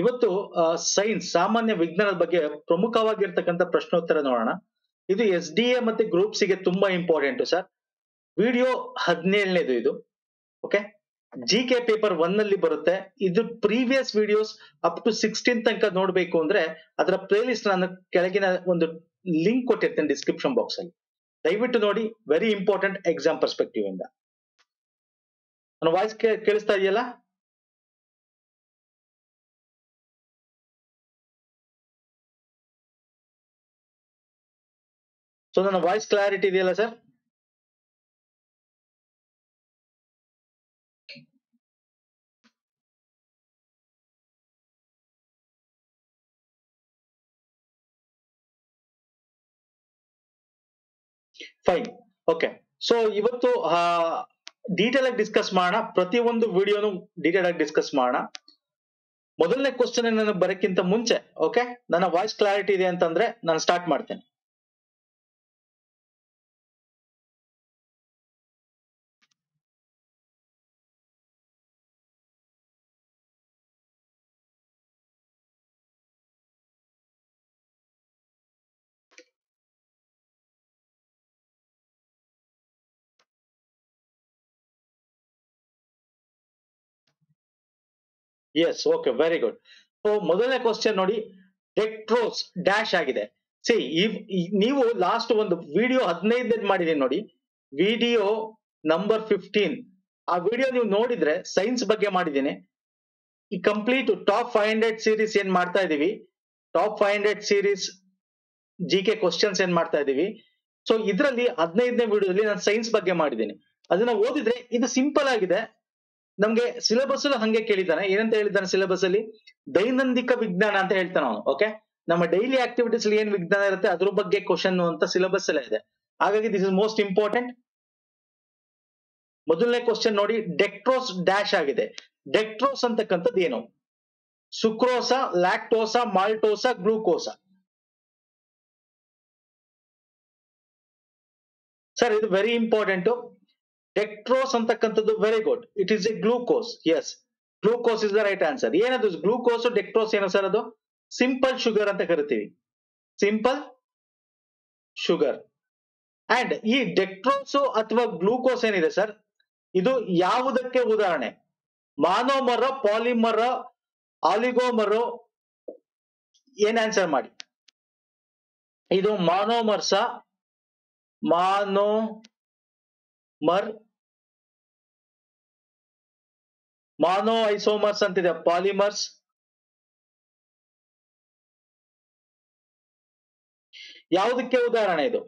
ಇವತ್ತು ಸೈನ್ಸ್ ಸಾಮಾನ್ಯ ವಿಜ್ಞಾನದ ಬಗ್ಗೆ ಪ್ರಮುಖವಾಗಿರ್ತಕ್ಕಂಥ ಪ್ರಶ್ನೋತ್ತರ ನೋಡೋಣ. ಇದು SDA ಮತ್ತೆ ಗ್ರೂಪ್ ಸಿ ಗೆ ತುಂಬಾ ಇಂಪಾರ್ಟೆಂಟ್ ಸರ್. ವಿಡಿಯೋ 17ನೇದು ಇದು. ಓಕೆ, GK ಪೇಪರ್ 1 ನಲ್ಲಿ ಬರುತ್ತೆ ಇದು. ಪ್ರೀವಿಯಸ್ ವಿಡಿಯೋಸ್ ಅಪ್ ಟು 16 ತನಕ ನೋಡ್ಬೇಕು ಅಂದ್ರೆ ಅದರ ಪ್ಲೇಲಿಸ್ಟ್ ನಾನು ಕೆಳಗಿನ ಒಂದು ಲಿಂಕ್ ಕೊಟ್ಟಿರ್ತೇನೆ ಡಿಸ್ಕ್ರಿಪ್ಷನ್ ಬಾಕ್ಸ್ ಅಲ್ಲಿ, ದಯವಿಟ್ಟು ನೋಡಿ. ವೆರಿ ಇಂಪಾರ್ಟೆಂಟ್ ಎಕ್ಸಾಮ್ ಪರ್ಸ್ಪೆಕ್ಟಿವ್ ಇಂದ. ನನ್ನ ವಾಯ್ಸ್ ಕೇಳಿಸ್ತಾ ಇದೆಯಲ್ಲ? ಸೊ ನನ್ನ ವಾಯ್ಸ್ ಕ್ಲಾರಿಟಿ ಇದೆಯಲ್ಲ ಸರ್? Fine, okay. ಸೊ ಇವತ್ತು ಡೀಟೇಲ್ ಆಗಿ ಡಿಸ್ಕಸ್ ಮಾಡೋಣ, ಪ್ರತಿಯೊಂದು ವಿಡಿಯೋನು ಡೀಟೇಲ್ ಆಗಿ ಡಿಸ್ಕಸ್ ಮಾಡೋಣ. ಮೊದಲನೇ ಕ್ವಶನ್ ನಾನು ಬರೋಕ್ಕಿಂತ ಮುಂಚೆ, ಓಕೆ, ನನ್ನ ವಾಯ್ಸ್ ಕ್ಲಾರಿಟಿ ಇದೆ ಅಂತಂದ್ರೆ ನಾನು ಸ್ಟಾರ್ಟ್ ಮಾಡ್ತೇನೆ. Yes, okay, very good. So ಮೊದಲನೇ ಕ್ವಶನ್ ನೋಡಿ, ಡೆಕ್ಟ್ರೋಸ್ ಡ್ಯಾಶ್ ಆಗಿದೆ. ಸಿ, ನೀವು ಲಾಸ್ಟ್ ಒಂದು ವಿಡಿಯೋ 15 ಮಾಡಿದೀನಿ ನೋಡಿ, ವಿಡಿಯೋ ನಂಬರ್ 15. ಆ ವಿಡಿಯೋ ನೀವು ನೋಡಿದ್ರೆ ಸೈನ್ಸ್ ಬಗ್ಗೆ ಮಾಡಿದ್ದೀನಿ. ಈ ಕಂಪ್ಲೀಟ್ ಟಾಪ್ 500 ಸೀರೀಸ್ ಏನ್ ಮಾಡ್ತಾ ಇದೀವಿ, ಟಾಪ್ 500 ಸೀರೀಸ್ GK ಕ್ವಶನ್ಸ್ ಏನ್ ಮಾಡ್ತಾ ಇದೀವಿ. ಸೊ ಇದರಲ್ಲಿ 15ನೇ ವಿಡಿಯೋದಲ್ಲಿ ನಾನು ಸೈನ್ಸ್ ಬಗ್ಗೆ ಮಾಡಿದ್ದೀನಿ. ಅದನ್ನ ಓದಿದ್ರೆ ಇದು ಸಿಂಪಲ್ ಆಗಿದೆ. ನಮ್ಗೆ ಸಿಲೆಬಸ್ ಹಂಗೆ ಕೇಳಿದ್ದಾನೆ. ಏನಂತ ಹೇಳಿದ್ದಾನೆ ಸಿಲೆಬಸ್ ಅಲ್ಲಿ? ದೈನಂದಿಕ ವಿಜ್ಞಾನ ಅಂತ ಹೇಳ್ತಾನೆ ಅವನು. ಓಕೆ, ನಮ್ಮ ಡೈಲಿ ಆಕ್ಟಿವಿಟೀಸ್ ಅಲ್ಲಿ ಏನ್ ವಿಜ್ಞಾನ ಇರುತ್ತೆ ಅದ್ರ ಬಗ್ಗೆ ಕ್ವಶನ್ ಅಂತ ಸಿಲೆಬಸ್ ಎಲ್ಲ ಇದೆ. ಹಾಗಾಗಿ ದಿಸ್ ಇಸ್ ಮೋಸ್ಟ್ ಇಂಪಾರ್ಟೆಂಟ್. ಮೊದಲನೇ ಕ್ವಶನ್ ನೋಡಿ, ಡೆಕ್ಟ್ರೋಸ್ ಡ್ಯಾಶ್ ಆಗಿದೆ. ಡೆಕ್ಟ್ರೋಸ್ ಅಂತಕ್ಕಂಥದ್ದು ಏನು? Sucrose, lactose, maltose, glucose. Sir ಇದು ವೆರಿ ಇಂಪಾರ್ಟೆಂಟ್. ಡೆಕ್ಟ್ರೋಸ್ ಅಂತಕ್ಕಂಥದ್ದು, very good, it is a glucose. Yes, glucose is the right answer. ಏನದು ಗ್ಲೂಕೋಸ್ ಡೆಕ್ಟ್ರೋಸ್ ಏನು ಸರ್? ಅದು ಸಿಂಪಲ್ ಶುಗರ್ ಅಂತ ಕರಿತೀವಿ, ಸಿಂಪಲ್ ಶುಗರ್. ಅಂಡ್ ಈ ಡೆಕ್ಟ್ರೋಸ್ ಅಥವಾ ಗ್ಲೂಕೋಸ್ ಏನಿದೆ ಸರ್, ಇದು ಯಾವುದಕ್ಕೆ ಉದಾಹರಣೆ? ಮಾನೋಮರ, ಪಾಲಿಮರ, ಆಲಿಗೋಮರು, ಏನ್ ಆನ್ಸರ್ ಮಾಡಿ. ಇದು ಮಾನೋಮರ್ಸ, ಮಾನೋ ಐಸೋಮರ್ಸ್ ಅಂತಿದೆ, ಪಾಲಿಮರ್ಸ್. ಯಾವುದಕ್ಕೆ ಉದಾಹರಣೆ ಇದು?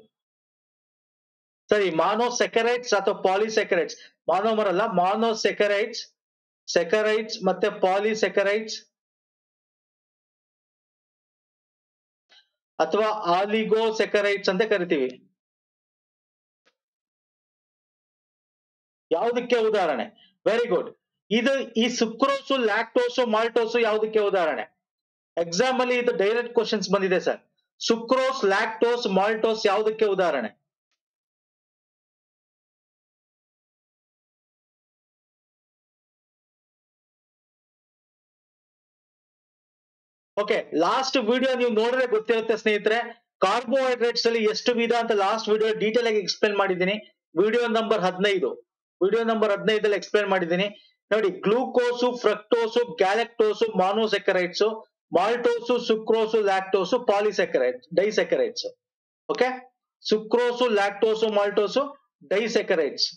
ಸರಿ, ಮಾನೋಸೆಕರೈಟ್ಸ್ ಅಥವಾ ಪಾಲಿಸೆಕರೈಟ್ಸ್. ಮಾನೋಮರ್ ಅಲ್ಲ, ಮಾನೋಸೆಕರೈಟ್ಸ್, ಸೆಕರೈಟ್ಸ್ ಮತ್ತೆ ಪಾಲಿಸೆಕರೈಟ್ಸ್ ಅಥವಾ ಆಲಿಗೋಸೆಕರೈಟ್ಸ್ ಅಂತ ಕರಿತೀವಿ. ಯಾವುದಕ್ಕೆ ಉದಾಹರಣೆ? Very good. ಇದು ಈ ಸುಕ್ರೋಸು, ಲ್ಯಾಕ್ಟೋಸು, ಮಾಲ್ಟೋಸು ಯಾವುದಕ್ಕೆ ಉದಾಹರಣೆ? ಎಕ್ಸಾಮ್ ಅಲ್ಲಿ ಇದು ಡೈರೆಕ್ಟ್ ಕ್ವಶನ್ಸ್ ಬಂದಿದೆ ಸರ್. ಸುಕ್ರೋಸ್, ಲ್ಯಾಕ್ಟೋಸ್, ಮಾಲ್ಟೋಸ್ ಯಾವುದಕ್ಕೆ ಉದಾಹರಣೆ? ಓಕೆ, ಲಾಸ್ಟ್ ವಿಡಿಯೋ ನೀವು ನೋಡಿದ್ರೆ ಗೊತ್ತಿರುತ್ತೆ ಸ್ನೇಹಿತರೆ, ಕಾರ್ಬೋಹೈಡ್ರೇಟ್ಸ್ ಅಲ್ಲಿ ಎಷ್ಟು ವಿಧ ಅಂತ ಲಾಸ್ಟ್ ವಿಡಿಯೋ ಡೀಟೇಲ್ ಆಗಿ ಎಕ್ಸ್ಪ್ಲೇನ್ ಮಾಡಿದ್ದೀನಿ. Video number 15, video number 15 explain ಮಾಡಿದ್ದೀನಿ ನೋಡಿ. Glucose, fructose, galactose, monosaccharides, maltose, sucrose, lactose, polysaccharides, disaccharides. Okay, sucrose, lactose, maltose, disaccharides.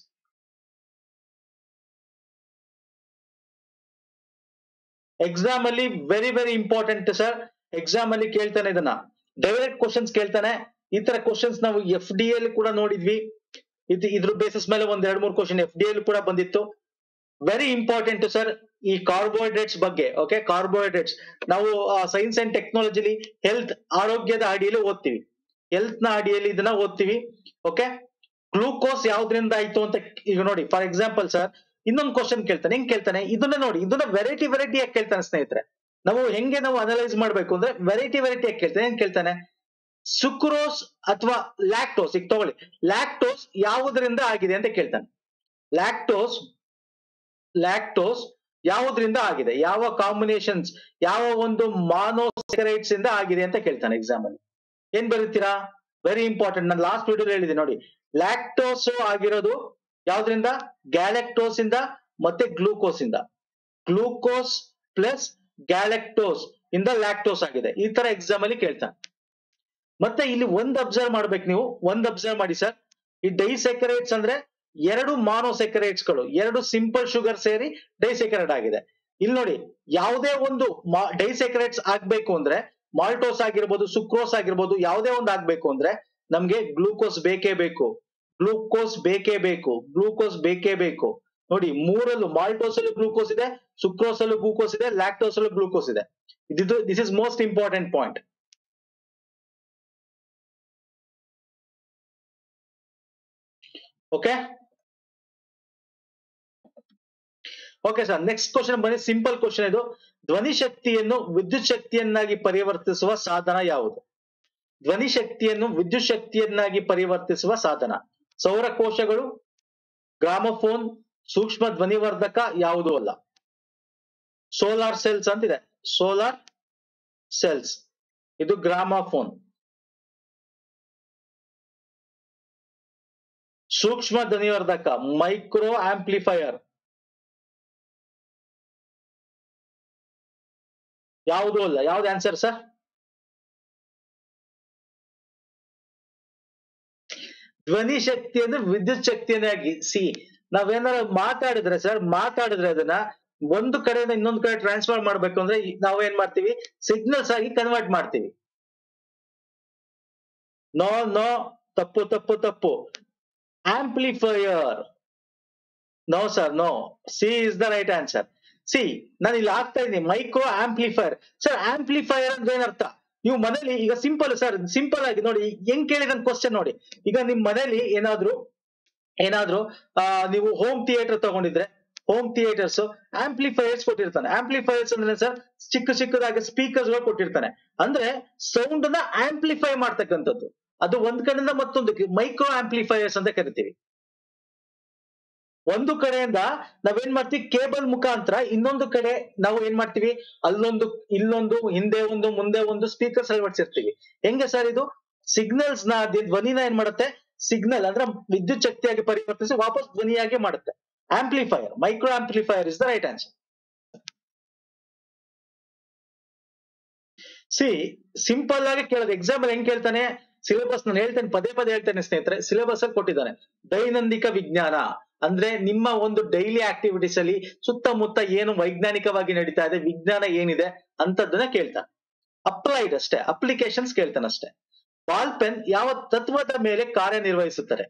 Exam ಅಲ್ಲಿ very very important sir. Exam ಅಲ್ಲಿ ಕೇಳ್ತಾನೆ, ಇದನ್ನ ಡೈರೆಕ್ಟ್ ಕ್ವಶನ್ಸ್ ಕೇಳ್ತಾನೆ. ಈ ತರ ಕ್ವಶನ್ಸ್ ನಾವು FDA ಅಲ್ಲಿ ಕೂಡ ನೋಡಿದ್ವಿ. ಇದ್ರ ಬೇಸಿಸ್ ಮೇಲೆ ಒಂದ್ 2-3 ಕ್ವಶನ್ FDA ಅಲ್ಲಿ ಕೂಡ ಬಂದಿತ್ತು. ವೆರಿ ಇಂಪಾರ್ಟೆಂಟ್ ಸರ್ ಈ ಕಾರ್ಬೋಹೈಡ್ರೇಟ್ಸ್ ಬಗ್ಗೆ. ಓಕೆ, ಕಾರ್ಬೋಹೈಡ್ರೇಟ್ಸ್ ನಾವು ಸೈನ್ಸ್ ಅಂಡ್ ಟೆಕ್ನಾಲಜಿಲಿ ಹೆಲ್ತ್, ಆರೋಗ್ಯದ ಅಡಿಯಲ್ಲಿ ಓದ್ತೀವಿ, ಹೆಲ್ತ್ ನ ಅಡಿಯಲ್ಲಿ ಇದನ್ನ ಓದ್ತೀವಿ. ಓಕೆ, ಗ್ಲೂಕೋಸ್ ಯಾವ್ದ್ರಿಂದ ಆಯ್ತು ಅಂತ ಈಗ ನೋಡಿ. ಫಾರ್ ಎಕ್ಸಾಂಪಲ್ ಸರ್ ಇನ್ನೊಂದು ಕ್ವಶನ್ ಕೇಳ್ತಾನೆ. ಹೆಂಗ್ ಕೇಳ್ತಾನೆ ಇದನ್ನ ನೋಡಿ, ಇದನ್ನ ವೆರೈಟಿ ವೆರೈಟಿ ಆಗಿ ಕೇಳ್ತಾನೆ ಸ್ನೇಹಿತರೆ. ನಾವು ಅನಲೈಸ್ ಮಾಡ್ಬೇಕು ಅಂದ್ರೆ ವೆರೈಟಿ ವೆರೈಟಿ ಆಗಿ ಕೇಳ್ತಾನೆ. ಹೆಂಗ್ ಕೇಳ್ತಾನೆ? ಸುಕ್ರೋಸ್ ಅಥವಾ ಲ್ಯಾಕ್ಟೋಸ್, ಈಗ ತಗೊಳ್ಳಿ, ಲ್ಯಾಕ್ಟೋಸ್ ಯಾವುದರಿಂದ ಆಗಿದೆ ಅಂತ ಕೇಳ್ತಾನೆ. ಲ್ಯಾಕ್ಟೋಸ್ ಯಾವುದರಿಂದ ಆಗಿದೆ, ಯಾವ ಕಾಂಬಿನೇಷನ್ಸ್, ಯಾವ ಒಂದು ಮಾನೋಸೆಕರೈಟ್ಸ್ ಇಂದ ಆಗಿದೆ ಅಂತ ಕೇಳ್ತಾನೆ ಎಕ್ಸಾಮ್ ಅಲ್ಲಿ. ಏನ್ ಬರೀತೀರಾ? ವೆರಿ ಇಂಪಾರ್ಟೆಂಟ್, ನಾನು ಲಾಸ್ಟ್ ವಿಡಿಯೋ ಹೇಳಿದೆ ನೋಡಿ, ಲ್ಯಾಕ್ಟೋಸ್ ಆಗಿರೋದು ಯಾವ್ದ್ರಿಂದ? ಗ್ಯಾಲೆಕ್ಟೋಸ್ ಇಂದ ಮತ್ತೆ ಗ್ಲೂಕೋಸ್ ಇಂದ. ಗ್ಲೂಕೋಸ್ ಪ್ಲಸ್ ಗ್ಯಾಲೆಕ್ಟೋಸ್ ಇಂದ ಲ್ಯಾಕ್ಟೋಸ್ ಆಗಿದೆ. ಈ ತರ ಎಕ್ಸಾಮ್ ಅಲ್ಲಿ ಕೇಳ್ತಾನೆ. ಮತ್ತೆ ಇಲ್ಲಿ ಒಂದ್ ಅಬ್ಸರ್ವ್ ಮಾಡ್ಬೇಕು, ನೀವು ಒಂದ್ ಅಬ್ಸರ್ವ್ ಮಾಡಿ ಸರ್, ಈ ಡೈಸೆಕರೇಟ್ಸ್ ಅಂದ್ರೆ ಎರಡು ಮಾನೋಸೆಕರೇಟ್ಸ್ ಗಳು, ಎರಡು ಸಿಂಪಲ್ ಶುಗರ್ ಸೇರಿ ಡೈಸೆಕರೇಟ್ ಆಗಿದೆ. ಇಲ್ಲಿ ನೋಡಿ, ಯಾವುದೇ ಒಂದು ಡೈಸೆಕರೇಟ್ಸ್ ಆಗ್ಬೇಕು ಅಂದ್ರೆ ಮಾಲ್ಟೋಸ್ ಆಗಿರ್ಬೋದು, ಸುಕ್ರೋಸ್ ಆಗಿರ್ಬೋದು, ಯಾವುದೇ ಒಂದು ಆಗ್ಬೇಕು ಅಂದ್ರೆ ನಮ್ಗೆ ಗ್ಲೂಕೋಸ್ ಬೇಕೇ ಬೇಕು, ಗ್ಲೂಕೋಸ್ ಬೇಕೇ ಬೇಕು, ಗ್ಲೂಕೋಸ್ ಬೇಕೇ ಬೇಕು. ನೋಡಿ, ಮೂರಲ್ಲೂ ಮಾಲ್ಟೋಸ್ ಅಲ್ಲೂ ಗ್ಲೂಕೋಸ್ ಇದೆ, ಸುಕ್ರೋಸ್ ಅಲ್ಲೂ ಗ್ಲೂಕೋಸ್ ಇದೆ, ಲ್ಯಾಕ್ಟೋಸ್ ಅಲ್ಲೂ ಗ್ಲೂಕೋಸ್ ಇದೆ. This is most important point. Okay okay sir, next question ಬನ್ನಿ, ಸಿಂಪಲ್ ಕ್ವಶನ್ ಇದು. ಧ್ವನಿ ಶಕ್ತಿಯನ್ನು ವಿದ್ಯುತ್ ಶಕ್ತಿಯನ್ನಾಗಿ ಪರಿವರ್ತಿಸುವ ಸಾಧನ ಯಾವುದು? ಧ್ವನಿ ಶಕ್ತಿಯನ್ನು ವಿದ್ಯುತ್ ಶಕ್ತಿಯನ್ನಾಗಿ ಪರಿವರ್ತಿಸುವ ಸಾಧನ. ಸೌರಕೋಶಗಳು, ಗ್ರಾಮಫೋನ್, ಸೂಕ್ಷ್ಮ ಧ್ವನಿವರ್ಧಕ ಯಾವುದು ಅಲ್ಲ. ಸೋಲಾರ್ ಸೆಲ್ಸ್ ಅಂತಿದೆ, ಸೋಲಾರ್ ಸೆಲ್ಸ್, ಇದು ಗ್ರಾಮಫೋನ್. ಸೂಕ್ಷ್ಮ ಧ್ವನಿವರ್ಧಕ ಮೈಕ್ರೋ ಆಂಪ್ಲಿಫೈಯರ್ ಯಾವುದು ಅಲ್ಲ. ಯಾವ್ದು ಆನ್ಸರ್ ಸರ್? ಧ್ವನಿ ಶಕ್ತಿ ಅಂದ್ರೆ ವಿದ್ಯುತ್ ಶಕ್ತಿಯನ್ನಾಗಿ. ಸಿ, ನಾವೇನಾರ ಮಾತಾಡಿದ್ರೆ ಸರ್, ಮಾತಾಡಿದ್ರೆ ಅದನ್ನ ಒಂದು ಕಡೆಯಿಂದ ಇನ್ನೊಂದು ಕಡೆ ಟ್ರಾನ್ಸ್ಫರ್ ಮಾಡ್ಬೇಕು ಅಂದ್ರೆ ನಾವೇನ್ ಮಾಡ್ತೀವಿ? ಸಿಗ್ನಲ್ಸ್ ಆಗಿ ಕನ್ವರ್ಟ್ ಮಾಡ್ತೀವಿ. ನೋ ನೋ, ತಪ್ಪು ತಪ್ಪು ತಪ್ಪು, amplifier. No sir, no, C is the right answer. C, ನಾನು ಇಲ್ಲಿ ಆಗ್ತಾ ಇದ್ದೀನಿ ಮೈಕ್ರೋ ಆಂಪ್ಲಿಫೈಯರ್. ಸರ್, ಆಂಪ್ಲಿಫೈಯರ್ ಅಂದ್ರೆ ಏನರ್ಥ? ನೀವು ಮನೇಲಿ ಈಗ ಸಿಂಪಲ್ ಸರ್, ಸಿಂಪಲ್ ಆಗಿ ನೋಡಿ ಹೆಂಗ್ ಕೇಳಿದ ಕ್ವಶನ್ ನೋಡಿ. ಈಗ ನಿಮ್ ಮನೇಲಿ ಏನಾದ್ರು ನೀವು ಹೋಮ್ ಥಿಯೇಟರ್ ತಗೊಂಡಿದ್ರೆ, ಹೋಮ್ ಥಿಯೇಟರ್ಸ್ ಆಂಪ್ಲಿಫೈಯರ್ಸ್ ಕೊಟ್ಟಿರ್ತಾನೆ. ಆಂಪ್ಲಿಫೈಯರ್ಸ್ ಅಂದ್ರೆ ಸರ್, ಚಿಕ್ಕ ಚಿಕ್ಕದಾಗಿ ಸ್ಪೀಕರ್ಸ್ ಗಳು ಕೊಟ್ಟಿರ್ತಾನೆ. ಅಂದ್ರೆ ಸೌಂಡ್ ಅನ್ನ ಆಂಪ್ಲಿಫೈ ಮಾಡ್ತಕ್ಕಂಥದ್ದು. ಅದು ಒಂದ್ ಕಡೆಯಿಂದ ಮತ್ತೊಂದಕ್ಕೆ ಮೈಕ್ರೋ ಆಂಪ್ಲಿಫೈಯರ್ಸ್ ಅಂತ ಕರಿತೀವಿ. ಒಂದು ಕಡೆಯಿಂದ ನಾವೇನ್ ಮಾಡ್ತೀವಿ? ಕೇಬಲ್ ಮುಖಾಂತರ ಇನ್ನೊಂದು ಕಡೆ ನಾವು ಏನ್ ಮಾಡ್ತೀವಿ? ಅಲ್ಲೊಂದು, ಇಲ್ಲೊಂದು, ಹಿಂದೆ ಒಂದು, ಮುಂದೆ ಒಂದು ಸ್ಪೀಕರ್ಸ್ ಅಳವಡಿಸಿರ್ತೀವಿ. ಹೆಂಗೆ ಸರ್ ಇದು? ಸಿಗ್ನಲ್ಸ್ ನ, ಧ್ವನಿನ ಏನ್ ಮಾಡುತ್ತೆ? ಸಿಗ್ನಲ್ ಅಂದ್ರೆ ವಿದ್ಯುತ್ ಶಕ್ತಿಯಾಗಿ ಪರಿವರ್ತಿಸಿ ವಾಪಸ್ ಧ್ವನಿಯಾಗಿ ಮಾಡುತ್ತೆ. Amplifier, micro amplifier is the right answer. C, simple ಆಗಿ ಕೇಳೋದು. ಎಕ್ಸಾಂಪಲ್ ಹೆಂಗ್ ಕೇಳ್ತಾನೆ? ಸಿಲೆಬಸ್ ನಾನು ಹೇಳ್ತೇನೆ, ಪದೇ ಪದೇ ಹೇಳ್ತೇನೆ ಸ್ನೇಹಿತರೆ, ಸಿಲೆಬಸ್ ಅಲ್ಲಿ ಕೊಟ್ಟಿದ್ದಾನೆ. ದೈನಂದಿಕ ವಿಜ್ಞಾನ ಅಂದ್ರೆ ನಿಮ್ಮ ಒಂದು ಡೈಲಿ ಆಕ್ಟಿವಿಟೀಸ್ ಅಲ್ಲಿ ಸುತ್ತಮುತ್ತ ಏನು ವೈಜ್ಞಾನಿಕವಾಗಿ ನಡೀತಾ ಇದೆ, ವಿಜ್ಞಾನ ಏನಿದೆ ಅಂತದನ್ನ ಕೇಳ್ತಾನೆ. ಅಪ್ಲೈಡ್ ಅಷ್ಟೇ, ಅಪ್ಲಿಕೇಶನ್ಸ್ ಕೇಳ್ತಾನೆ ಅಷ್ಟೇ. ಬಾಲ್ ಪೆನ್ ಯಾವ ತತ್ವದ ಮೇಲೆ ಕಾರ್ಯನಿರ್ವಹಿಸುತ್ತದೆ?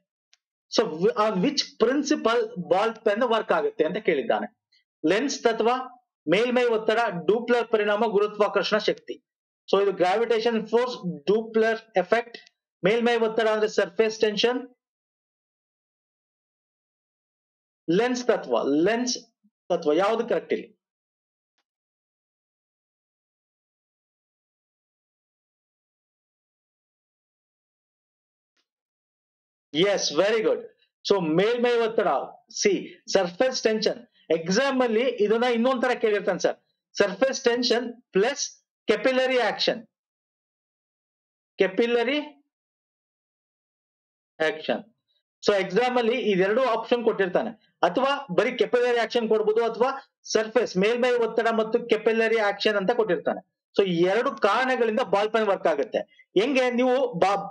So on which principle ball pen work ಆಗುತ್ತೆ ಅಂತ ಕೇಳಿದ್ದಾನೆ. ಲೆನ್ಸ್ ತತ್ವ, ಮೇಲ್ಮೈ ಒತ್ತಡ, ಡೂಪ್ಲರ್ ಪರಿಣಾಮ, ಗುರುತ್ವಾಕರ್ಷಣ ಶಕ್ತಿ. ಸೊ ಇದು ಗ್ರಾವಿಟೇಷನ್ ಫೋರ್ಸ್, ಡೂಪ್ಲರ್ ಎಫೆಕ್ಟ್. ಮೇಲ್ಮೈ ಒತ್ತಡ ಅಂದ್ರೆ ಸರ್ಫೇಸ್ ಟೆನ್ಷನ್. ಲೆನ್ಸ್ ತತ್ವ, ಲೆನ್ಸ್ ತತ್ವ ಯಾವುದು ಕರೆಕ್ಟ್ ಇಲ್ಲಿ? S, very good. ಸೊ ಮೇಲ್ಮೈ ಒತ್ತಡ, ಸಿ, ಸರ್ಫೇಸ್ ಟೆನ್ಷನ್. ಎಕ್ಸಾಮ್ ಅಲ್ಲಿ ಇದನ್ನ ಇನ್ನೊಂದ್ ತರ ಕೇಳಿರ್ತಾನೆ sir, surface tension plus capillary action, capillary action. So exam ಅಲ್ಲಿ ಇದೆರಡು ಆಪ್ಷನ್ ಕೊಟ್ಟಿರ್ತಾನೆ. ಅಥವಾ ಬರೀ capillary action ಕೊಡ್ಬೋದು, ಅಥವಾ ಸರ್ಫೇಸ್, ಮೇಲ್ಮೈ ಒತ್ತಡ ಮತ್ತು capillary action ಅಂತ ಕೊಟ್ಟಿರ್ತಾನೆ. ಸೊ ಈ ಎರಡು ಕಾರಣಗಳಿಂದ ಬಾಲ್ ಪೆನ್ ವರ್ಕ್ ಆಗುತ್ತೆ. ಹೆಂಗೆ ನೀವು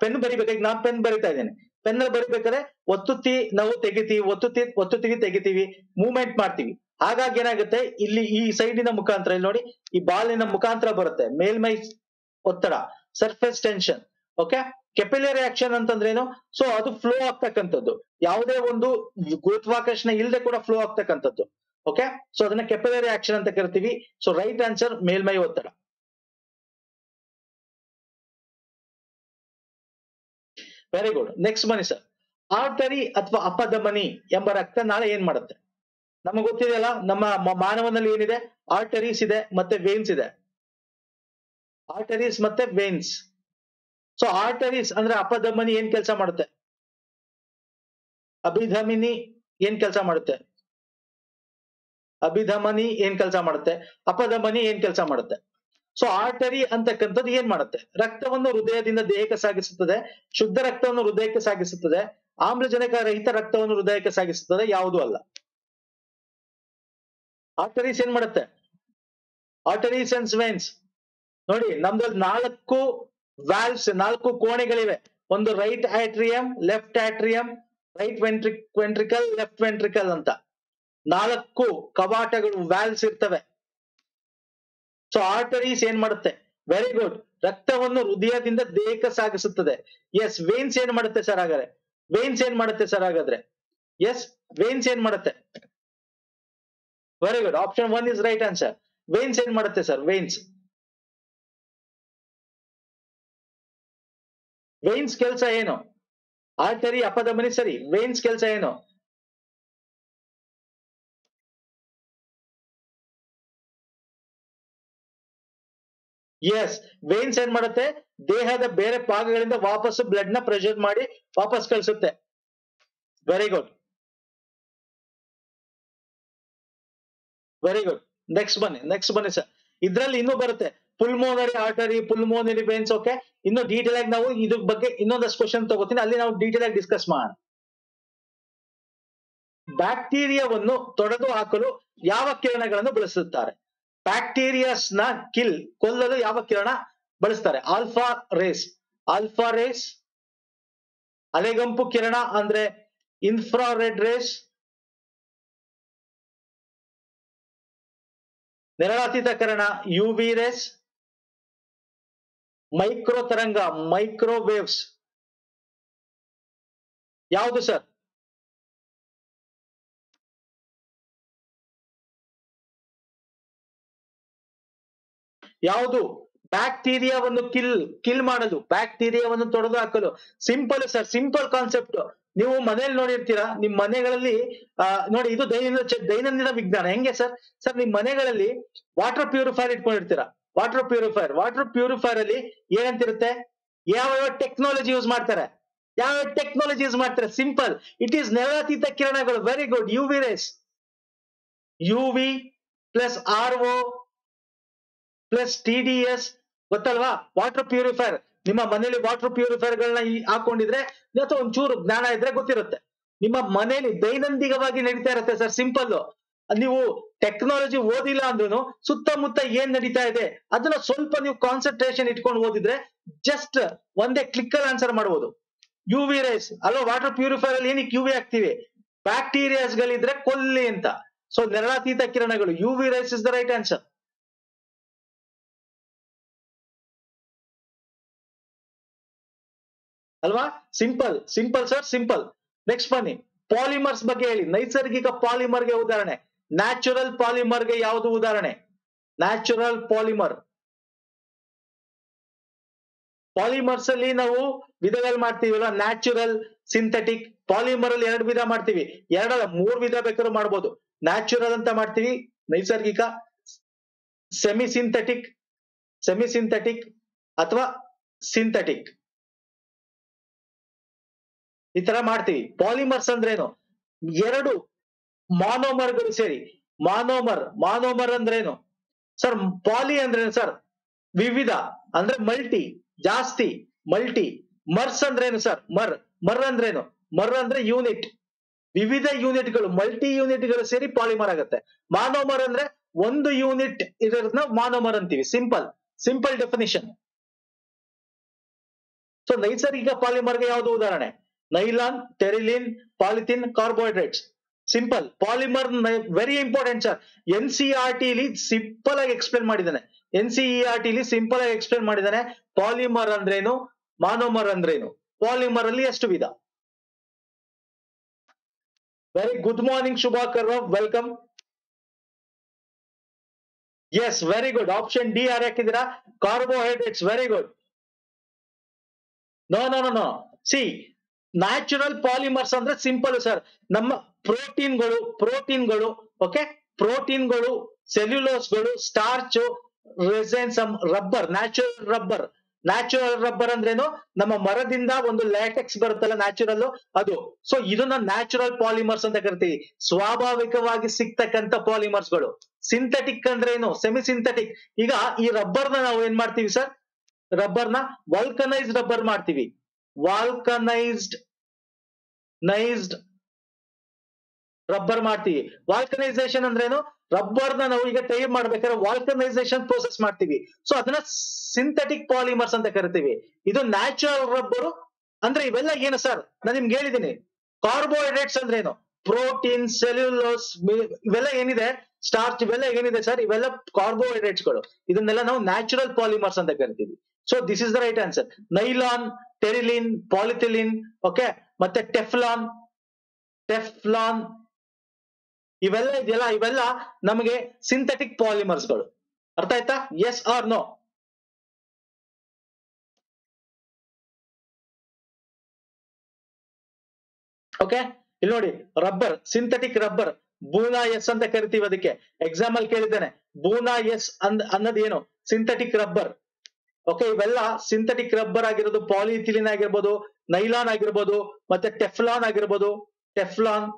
ಪೆನ್ ಬರಿಬೇಕಾಗಿ, ನಾನು ಪೆನ್ ಬರಿತಾ ಇದ್ದೇನೆ, ಪೆನ್ ಬರಿಬೇಕಾದ್ರೆ ಒತ್ತುತ್ತಿ ನಾವು ತೆಗಿತೀವಿ, ಒತ್ತುತ್ತಿ ತೆಗಿತೀವಿ, ಮೂವ್ಮೆಂಟ್ ಮಾಡ್ತೀವಿ. ಹಾಗಾಗಿ ಏನಾಗುತ್ತೆ? ಇಲ್ಲಿ ಈ ಸೈಡಿನ ಮುಖಾಂತರ, ಇಲ್ಲಿ ನೋಡಿ, ಈ ಬಾಲಿನ ಮುಖಾಂತರ ಬರುತ್ತೆ. ಮೇಲ್ಮೈ ಒತ್ತಡ, surface tension. Okay, capillary action ಅಂತಂದ್ರೆ ಏನು? ಸೊ ಅದು ಫ್ಲೋ ಆಗ್ತಕ್ಕಂಥದ್ದು, ಯಾವುದೇ ಒಂದು ಗುರುತ್ವಾಕರ್ಷಣೆ ಇಲ್ಲದೆ ಕೂಡ ಫ್ಲೋ ಆಗ್ತಕ್ಕಂಥದ್ದು. ಓಕೆ, ಸೊ ಅದನ್ನ ಕೆಪಿಲರಿ ಆಕ್ಷನ್ ಅಂತ ಕರಿತೀವಿ. ಸೊ ರೈಟ್ ಆನ್ಸರ್ ಮೇಲ್ಮೈ ಒತ್ತಡ. Very good. ನೆಕ್ಸ್ಟ್ ಬನ್ನಿ ಸರ್, ಆರ್ಟರಿ ಅಥವಾ ಅಪಧಮನಿ ಎಂಬ ರಕ್ತನಾಳ ಏನ್ ಮಾಡುತ್ತೆ? ನಮಗೆ ಗೊತ್ತಿದೆಯಲ್ಲ, ನಮ್ಮ ಮಾನವನಲ್ಲಿ ಏನಿದೆ? ಆರ್ಟರೀಸ್ ಇದೆ, ಮತ್ತೆ ವೇನ್ಸ್ ಇದೆ. ಆರ್ಟರೀಸ್ ಮತ್ತೆ ವೇನ್ಸ್. ಸೊ ಆರ್ಟರೀಸ್ ಅಂದ್ರೆ ಅಪಧಮನಿ ಏನ್ ಕೆಲಸ ಮಾಡುತ್ತೆ? ಅಭಿಧಮನಿ ಏನ್ ಕೆಲಸ ಮಾಡುತ್ತೆ? ಅಭಿಧಮನಿ ಏನ್ ಕೆಲಸ ಮಾಡುತ್ತೆ, ಅಪಧಮನಿ ಏನ್ ಕೆಲಸ ಮಾಡುತ್ತೆ. ಸೊ ಆರ್ಟರಿ ಅಂತಕ್ಕಂಥದ್ದು ಏನ್ ಮಾಡುತ್ತೆ, ರಕ್ತವನ್ನು ಹೃದಯದಿಂದ ದೇಹಕ್ಕೆ ಸಾಗಿಸುತ್ತದೆ, ಶುದ್ಧ ರಕ್ತವನ್ನು ಹೃದಯಕ್ಕೆ ಸಾಗಿಸುತ್ತದೆ, ಆಮ್ಲಜನಕ ರಹಿತ ರಕ್ತವನ್ನು ಹೃದಯಕ್ಕೆ ಸಾಗಿಸುತ್ತದೆ, ಯಾವುದೂ ಅಲ್ಲ. ಆರ್ಟರೀಸ್ ಏನ್ ಮಾಡುತ್ತೆ, ಆರ್ಟರೀಸ್ ಅಂಡ್ ವೆನ್ಸ್. ನೋಡಿ ನಮ್ದಲ್ಲಿ 4 ವ್ಯಾಲ್ವ್ಸ್, 4 ಕೋಣೆಗಳಿವೆ. ಒಂದು right atrium, left atrium, right ventricle, left ventricle ಅಂತ 4 ಕವಾಟಗಳು, ವ್ಯಾಲ್ವ್ಸ್ ಇರ್ತವೆ. ಸೊ ಆರ್ಟರೀಸ್ ಏನ್ ಮಾಡುತ್ತೆ, ವೆರಿ ಗುಡ್, ರಕ್ತವನ್ನು ಹೃದಯದಿಂದ ದೇಹಕ್ಕೆ ಸಾಗಿಸುತ್ತದೆ. ಎಸ್, ವೇನ್ಸ್ ಏನ್ ಮಾಡುತ್ತೆ ಸರ್ ಹಾಗಾದ್ರೆ, ವೇನ್ಸ್ ಏನ್ ಮಾಡುತ್ತೆ ಸರ್ ಹಾಗಾದ್ರೆ, ಎಸ್ ವೇನ್ಸ್ ಏನ್ ಮಾಡುತ್ತೆ. Very good, option 1 is right answer. Veins ಏನ್ ಮಾಡುತ್ತೆ ಸರ್, ವೇನ್ಸ್ ಕೆಲಸ ಏನು? ಆರ್ಟರಿ ಅಪಧಮನಿ ಸರಿ, ವೇನ್ಸ್ ಕೆಲಸ ಏನು? ಎಸ್, ವೇನ್ಸ್ ಏನ್ ಮಾಡುತ್ತೆ, ದೇಹದ ಬೇರೆ ಭಾಗಗಳಿಂದ ವಾಪಸ್ಸು ಬ್ಲಡ್ ನ ಪ್ರೆಷರ್ ಮಾಡಿ ವಾಪಸ್ ಕಳಿಸುತ್ತೆ. Very good, very good. Next ಬನ್ನಿ ಸರ್. ಇದ್ರಲ್ಲಿ ಇನ್ನೂ ಬರುತ್ತೆ pulmonary artery, pulmonary veins. Okay, ಇನ್ನು ಡೀಟೇಲ್ ಆಗಿ ನಾವು ಇದ್ರ ಬಗ್ಗೆ ಇನ್ನೊಂದಷ್ಟು ಕ್ವಶನ್ ತಗೋತೀನಿ, ಅಲ್ಲಿ ನಾವು ಡೀಟೇಲ್ ಆಗಿ ಡಿಸ್ಕಸ್ ಮಾಡೋಣ. ಬ್ಯಾಕ್ಟೀರಿಯಾವನ್ನು ತೊಡೆದು ಹಾಕಲು ಯಾವ ಕಿರಣಗಳನ್ನು ಬಳಸುತ್ತಾರೆ? ಬ್ಯಾಕ್ಟೀರಿಯಾಸ್ ನ ಕೊಲ್ಲಲು ಯಾವ ಕಿರಣ ಬಳಸ್ತಾರೆ? ಆಲ್ಫಾ ರೇಸ್, ಆಲ್ಫಾ ರೇಸ್, ಅಲೆಗಂಪು ಕಿರಣ ಅಂದ್ರೆ ಇನ್ಫ್ರಾರೆಡ್ ರೇಸ್, ನೇರಳಾತೀತ ಕಿರಣ ಯುವಿ ರೇಸ್, ಮೈಕ್ರೋ ತರಂಗ ಮೈಕ್ರೋವೇವ್ಸ್. ಯಾವುದು ಸರ್? ಯಾವುದು ಬ್ಯಾಕ್ಟೀರಿಯಾವನ್ನು ಕಿಲ್ ಮಾಡಲು, ಬ್ಯಾಕ್ಟೀರಿಯಾವನ್ನು ತೊಡೆದು ಹಾಕಲು? Simple sir, simple concept. ನೀವು ಮನೆಯಲ್ಲಿ ನೋಡಿರ್ತೀರಾ, ನಿಮ್ ಮನೆಗಳಲ್ಲಿ ನೋಡಿ, ಇದು ದೈನಂದಿನ ವಿಜ್ಞಾನ. ಹೆಂಗೆ ಸರ್? ಸರ್ ನಿಮ್ ಮನೆಗಳಲ್ಲಿ ವಾಟರ್ ಪ್ಯೂರಿಫೈರ್ ಇಟ್ಕೊಂಡಿರ್ತೀರಾ, ವಾಟರ್ ಪ್ಯೂರಿಫೈರ್ ಅಲ್ಲಿ ಏನಂತಿರುತ್ತೆ, ಯಾವ ಟೆಕ್ನಾಲಜಿ ಯೂಸ್ ಮಾಡ್ತಾರೆ, ಸಿಂಪಲ್, ಇಟ್ ಈಸ್ ನೇರಳಾತೀತ ಕಿರಣಗಳು. Very good, UV rays, UV plus RO plus TDS. ಗೊತ್ತಲ್ವಾ? ವಾಟರ್ ಪ್ಯೂರಿಫೈರ್, ನಿಮ್ಮ ಮನೇಲಿ ವಾಟರ್ ಪ್ಯೂರಿಫೈರ್ ಗಳನ್ನ ಹಾಕೊಂಡಿದ್ರೆ ಅಥವಾ ಒಂಚೂರು ಜ್ಞಾನ ಇದ್ರೆ ಗೊತ್ತಿರುತ್ತೆ, ನಿಮ್ಮ ಮನೇಲಿ ದೈನಂದಿನವಾಗಿ ನಡೀತಾ ಇರುತ್ತೆ ಸರ್. ಸಿಂಪಲ್, ನೀವು ಟೆಕ್ನಾಲಜಿ ಓದಿಲ್ಲ ಅಂದ್ರೂ ಸುತ್ತಮುತ್ತ ಏನ್ ನಡೀತಾ ಇದೆ ಅದನ್ನ ಸ್ವಲ್ಪ ನೀವು ಕಾನ್ಸಂಟ್ರೇಷನ್ ಇಟ್ಕೊಂಡು ಓದಿದ್ರೆ ಜಸ್ಟ್ ಒಂದೇ ಕ್ಲಿಕ್ ಅಲ್ಲಿ ಆನ್ಸರ್ ಮಾಡಬಹುದು. ಯುವಿ ರೇಸ್ ಅಲ್ವಾ, ವಾಟರ್ ಪ್ಯೂರಿಫೈರ್ ಅಲ್ಲಿ ಏನಕ್ಕೆ ಯುವಿ ಹಾಕ್ತಿವಿ? ಬ್ಯಾಕ್ಟೀರಿಯಾಸ್ ಗಳಿದ್ರೆ ಕೊಲ್ಲಿ ಅಂತ. ಸೊ ನೇರಳಾತೀತ ಕಿರಣಗಳು, UV rays is the right answer. ಅಲ್ವಾ, simple simple sir, simple. Next ಬನ್ನಿ, ಪಾಲಿಮರ್ಸ್ ಬಗ್ಗೆ ಹೇಳಿ. ನೈಸರ್ಗಿಕ ಪಾಲಿಮರ್ಗೆ ಉದಾಹರಣೆ, ನ್ಯಾಚುರಲ್ ಪಾಲಿಮರ್ಗೆ ಯಾವುದು ಉದಾಹರಣೆ? Natural polymer. ಪಾಲಿಮರ್ಸ್ ಅಲ್ಲಿ ನಾವು ವಿಧಗಳು ಮಾಡ್ತೀವಲ್ಲ, ನ್ಯಾಚುರಲ್, ಸಿಂಥೆಟಿಕ್. ಪಾಲಿಮರ್ ಅಲ್ಲಿ 2 ವಿಧ ಮಾಡ್ತೀವಿ, 3 ವಿಧ ಬೇಕಾದ್ರೂ ಮಾಡ್ಬೋದು. ನ್ಯಾಚುರಲ್ ಅಂತ ಮಾಡ್ತೀವಿ, ನೈಸರ್ಗಿಕ, ಸೆಮಿ ಸಿಂಥೆಟಿಕ್ ಅಥವಾ ಸಿಂಥೆಟಿಕ್, ಈ ತರ ಮಾಡ್ತೀವಿ. ಪಾಲಿಮರ್ಸ್ ಅಂದ್ರೇನು? 2 ಮಾನೋಮರ್ಗಳು ಸೇರಿ. ಮಾನೋಮರ್ ಅಂದ್ರೇನು ಸರ್? ಪಾಲಿ ಅಂದ್ರೇನು ಸರ್? ವಿವಿಧ ಅಂದ್ರೆ ಮಲ್ಟಿ, ಜಾಸ್ತಿ, ಮಲ್ಟಿ. ಮರ್ಸ್ ಅಂದ್ರೇನು ಸರ್? ಮರ್ ಅಂದ್ರೇನು? ಮರ್ ಅಂದ್ರೆ ಯೂನಿಟ್, ವಿವಿಧ ಯೂನಿಟ್ಗಳು, ಮಲ್ಟಿ ಯೂನಿಟ್ಗಳು ಸೇರಿ ಪಾಲಿಮರ್ ಆಗುತ್ತೆ. ಮಾನೋಮರ್ ಅಂದ್ರೆ 1 ಯೂನಿಟ್ ಇರೋದನ್ನ ಮಾನೋಮರ್ ಅಂತೀವಿ. Simple definition. ಸೊ ನೈಸರ್ಗಿಕ ಪಾಲಿಮರ್ಗೆ ಯಾವುದು ಉದಾಹರಣೆ? Nylon, terylene, polythene, carbohydrates. Simple polymer, very important sir. NCERT simple ಆಗಿ ಎಕ್ಸ್ಪ್ಲೇನ್ ಮಾಡಿದ್ದಾನೆ, NCERT ಸಿಂಪಲ್ ಆಗಿ ಎಕ್ಸ್ಪ್ಲೇನ್ ಮಾಡಿದ್ದಾನೆ. ಪಾಲಿಮರ್ ಅಂದ್ರೇನು, ಮಾನೋಮರ್ ಅಂದ್ರೇನು, ಪಾಲಿಮರ್ ಅಲ್ಲಿ ಎಷ್ಟು ವಿಧ. Very good morning Shubhakar, welcome. Yes, very good. Option D ಯಾರು ಹಾಕಿದ್ದೀರಾ? Carbohydrates. Very good. No no no no C, natural polymers ಅಂದ್ರೆ ಸಿಂಪಲ್ ಸರ್. ನಮ್ಮ ಪ್ರೋಟೀನ್ಗಳು ಓಕೆ, ಸೆಲ್ಯುಲೋಸ್ಗಳು, starch, resins, rubber, natural rubber, Natural rubber andreno, nama maradinda ondu latex barutalla natural adu. So idanna natural polymers anta kartivi. Swabhavikavagi sigtakanta polymers galu. Synthetic andreno, semi synthetic. Iga ee rubber na navu en martivi sir? Rubber na vulcanized rubber martivi. Vulcanized rubber martivi. Vulcanization andreno, rubber na navu iga tey madbekare vulcanization process martivi. So adanna synthetic polymers anta kartivi. Idu natural rubber andre ivella yena sir, nanu nimge helidini. Carbohydrates andre eno, protein, cellulose ivella yenide, starch ivella yenide sir, ivella carbohydrates galu. Idannella navu natural polymers anta kartivi. So this is the right answer. Nylon, terylene, polyethylene, okay, matte teflon ivella idella ivella namage synthetic polymers galu. Artha aita? Yes or no? Okay, ಇಲ್ಲಿ ನೋಡಿ rubber synthetic rubber Buna S ಅಂತ ಕರಿತೀವಿ. ಅದಕ್ಕೆ example ಕೇಳಿದ್ದೇನೆ, Buna S ಅನ್ನೋದು ಏನು? Synthetic rubber. Okay, ಇವೆಲ್ಲ synthetic rubber ಆಗಿರೋದು. ಪಾಲಿಥಿಲಿನ್ ಆಗಿರ್ಬೋದು, ನೈಲಾನ್ ಆಗಿರ್ಬೋದು, ಮತ್ತೆ ಟೆಫ್ಲಾನ್ ಆಗಿರ್ಬೋದು. ಟೆಫ್ಲಾನ್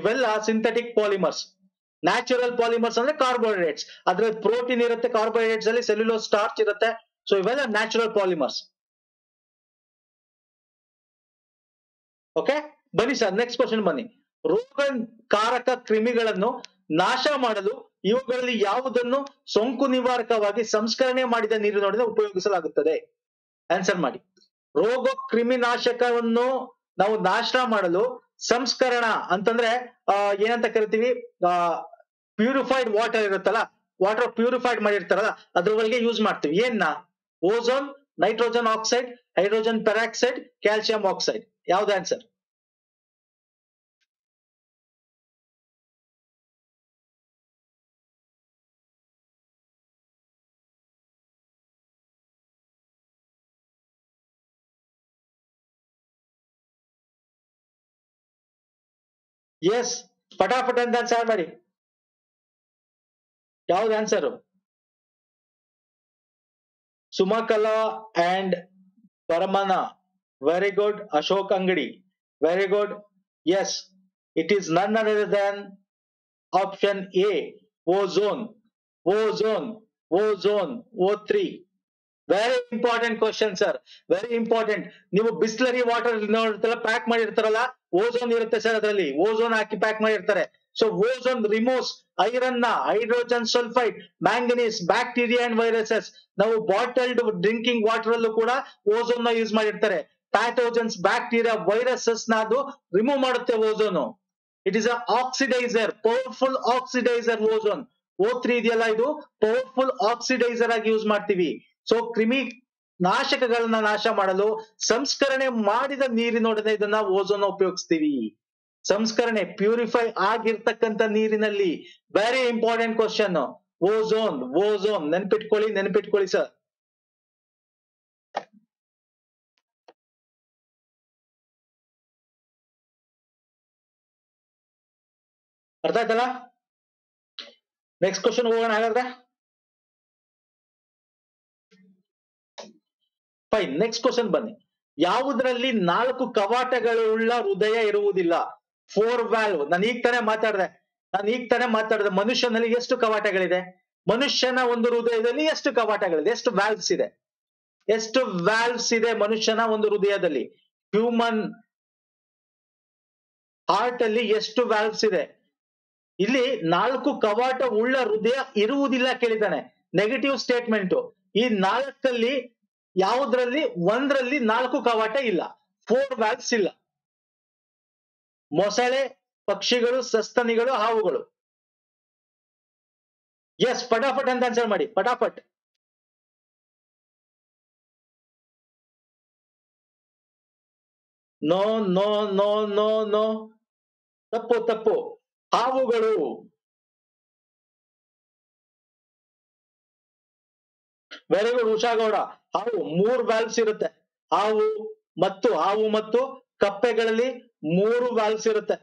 ಇವೆಲ್ಲ ಸಿಂಥೆಟಿಕ್ ಪಾಲಿಮರ್ಸ್. ನ್ಯಾಚುರಲ್ ಪಾಲಿಮರ್ಸ್ ಅಂದ್ರೆ ಕಾರ್ಬೋಹೈಡ್ರೇಟ್ಸ್, ಅದ್ರಲ್ಲಿ ಪ್ರೋಟೀನ್ ಇರುತ್ತೆ, ಕಾರ್ಬೋಹೈಡ್ರೇಟ್ಸ್ ಅಲ್ಲಿ ಸೆಲ್ಯುಲೋಸ್ ಸ್ಟಾರ್ಚ್ ಇರುತ್ತೆ. ಸೊ ಇವೆಲ್ಲ ನ್ಯಾಚುರಲ್ ಪಾಲಿಮರ್ಸ್. ಓಕೆ, ಬನ್ನಿ ಸರ್ ನೆಕ್ಸ್ಟ್ ಕ್ವಶನ್ ಬನ್ನಿ. ರೋಗಕಾರಕ ಕ್ರಿಮಿಗಳನ್ನು ನಾಶ ಮಾಡಲು ಇವುಗಳಲ್ಲಿ ಯಾವುದನ್ನು ಸೋಂಕು ನಿವಾರಕವಾಗಿ ಸಂಸ್ಕರಣೆ ಮಾಡಿದ ನೀರಿನೊಡನೆ ಉಪಯೋಗಿಸಲಾಗುತ್ತದೆ? ಆನ್ಸರ್ ಮಾಡಿ. ರೋಗ ಕ್ರಿಮಿನಾಶಕವನ್ನು ನಾವು ನಾಶ ಮಾಡಲು ಸಂಸ್ಕರಣ ಅಂತಂದ್ರೆ ಏನಂತ ಕರಿತೀವಿ? ಪ್ಯೂರಿಫೈಡ್ ವಾಟರ್ ಇರುತ್ತಲ್ಲ, ವಾಟರ್ ಪ್ಯೂರಿಫೈಡ್ ಮಾಡಿರ್ತಾರಲ್ಲ, ಅದ್ರ ಒಳಗೆ ಯೂಸ್ ಮಾಡ್ತೀವಿ. ಏನ್ನ? Ozone, nitrogen oxide, hydrogen peroxide, calcium oxide. ಯಾವ್ದು ಆನ್ಸರ್? ಎಸ್, ಫಟಾಫಟ್ ಅಂತ ಆನ್ಸರ್ ಮಾಡಿ. ಯಾವ್ದು answer? Sumakala and ಪರಮನ, very good. Ashok Angadi, very good. Yes, it is none other than option A, ozone. Ozone, O3. Very important question sir, very important. Nivu bislary water nodirtala pack madirtaralla, ozone irutte sir adralli, ozone haki pack madirtare. So ozone removes iron na, hydrogen sulfide, manganese, bacteria and viruses. Navu bottled drinking water allu kuda ozone na use madirtare. Pathogens, bacteria, viruses na adu remove madutte ozone. It is a oxidizer, powerful oxidizer ozone. O3 idiyalla, idu powerful oxidizer agi use martivi. So ಕ್ರಿಮಿ ನಾಶಕಗಳನ್ನ ನಾಶ ಮಾಡಲು ಸಂಸ್ಕರಣೆ ಮಾಡಿದ ನೀರಿನೊಡನೆ ಇದನ್ನ ozone ಉಪಯೋಗಿಸ್ತೀವಿ. ಸಂಸ್ಕರಣೆ purify ಆಗಿರ್ತಕ್ಕಂಥ ನೀರಿನಲ್ಲಿ. Very important question. ಓಝೋನ್ ನೆನಪಿಟ್ಕೊಳ್ಳಿ ಸರ್. ಅರ್ಥ ಆಯ್ತಲ್ಲ? ನೆಕ್ಸ್ಟ್ ಕ್ವಶನ್ ಹೋಗೋಣ ಹಾಗಾದ್ರೆ. ಫೈನ್, ನೆಕ್ಸ್ಟ್ ಕ್ವಶನ್ ಬನ್ನಿ. ಯಾವುದರಲ್ಲಿ 4 ಕವಾಟಗಳುಳ್ಳ ಹೃದಯ ಇರುವುದಿಲ್ಲ? 4 valve. ನಾನು ಈಗ ತಾನೇ ಮಾತಾಡಿದೆ. ಮನುಷ್ಯನಲ್ಲಿ ಎಷ್ಟು ಕವಾಟಗಳಿದೆ? ಮನುಷ್ಯನ ಒಂದು ಹೃದಯದಲ್ಲಿ ಎಷ್ಟು ಕವಾಟಗಳಿದೆ? ಎಷ್ಟು ವ್ಯಾಲ್ವ್ಸ್ ಇದೆ ಮನುಷ್ಯನ ಒಂದು ಹೃದಯದಲ್ಲಿ? ಹ್ಯೂಮನ್ ಹಾರ್ಟ್ ಅಲ್ಲಿ ಎಷ್ಟು ವ್ಯಾಲ್ವ್ಸ್ ಇದೆ? ಇಲ್ಲಿ 4 ಕವಾಟ ಉಳ್ಳ ಹೃದಯ ಇರುವುದಿಲ್ಲ ಕೇಳಿದ್ದಾನೆ. Negative statement. ಈ 4 ಯಾವುದ್ರಲ್ಲಿ 1ರಲ್ಲಿ 4 ಕವಾಟ ಇಲ್ಲ, 4 valves ಇಲ್ಲ. ಮೊಸಳೆ, ಪಕ್ಷಿಗಳು, ಸಸ್ತನಿಗಳು, ಹಾವುಗಳು. ಎಸ್, ಫಟಾಫಟ್ ಅಂತ ಆನ್ಸರ್ ಮಾಡಿ, ಫಟಾಫಟ್. ನೋ, ತಪ್ಪು. ಹಾವುಗಳು. Very good Usha Gowda. ಹಾವು 3 valves ಇರುತ್ತೆ. ಹಾವು ಮತ್ತು ಕಪ್ಪೆಗಳಲ್ಲಿ 3 valves ಇರುತ್ತೆ.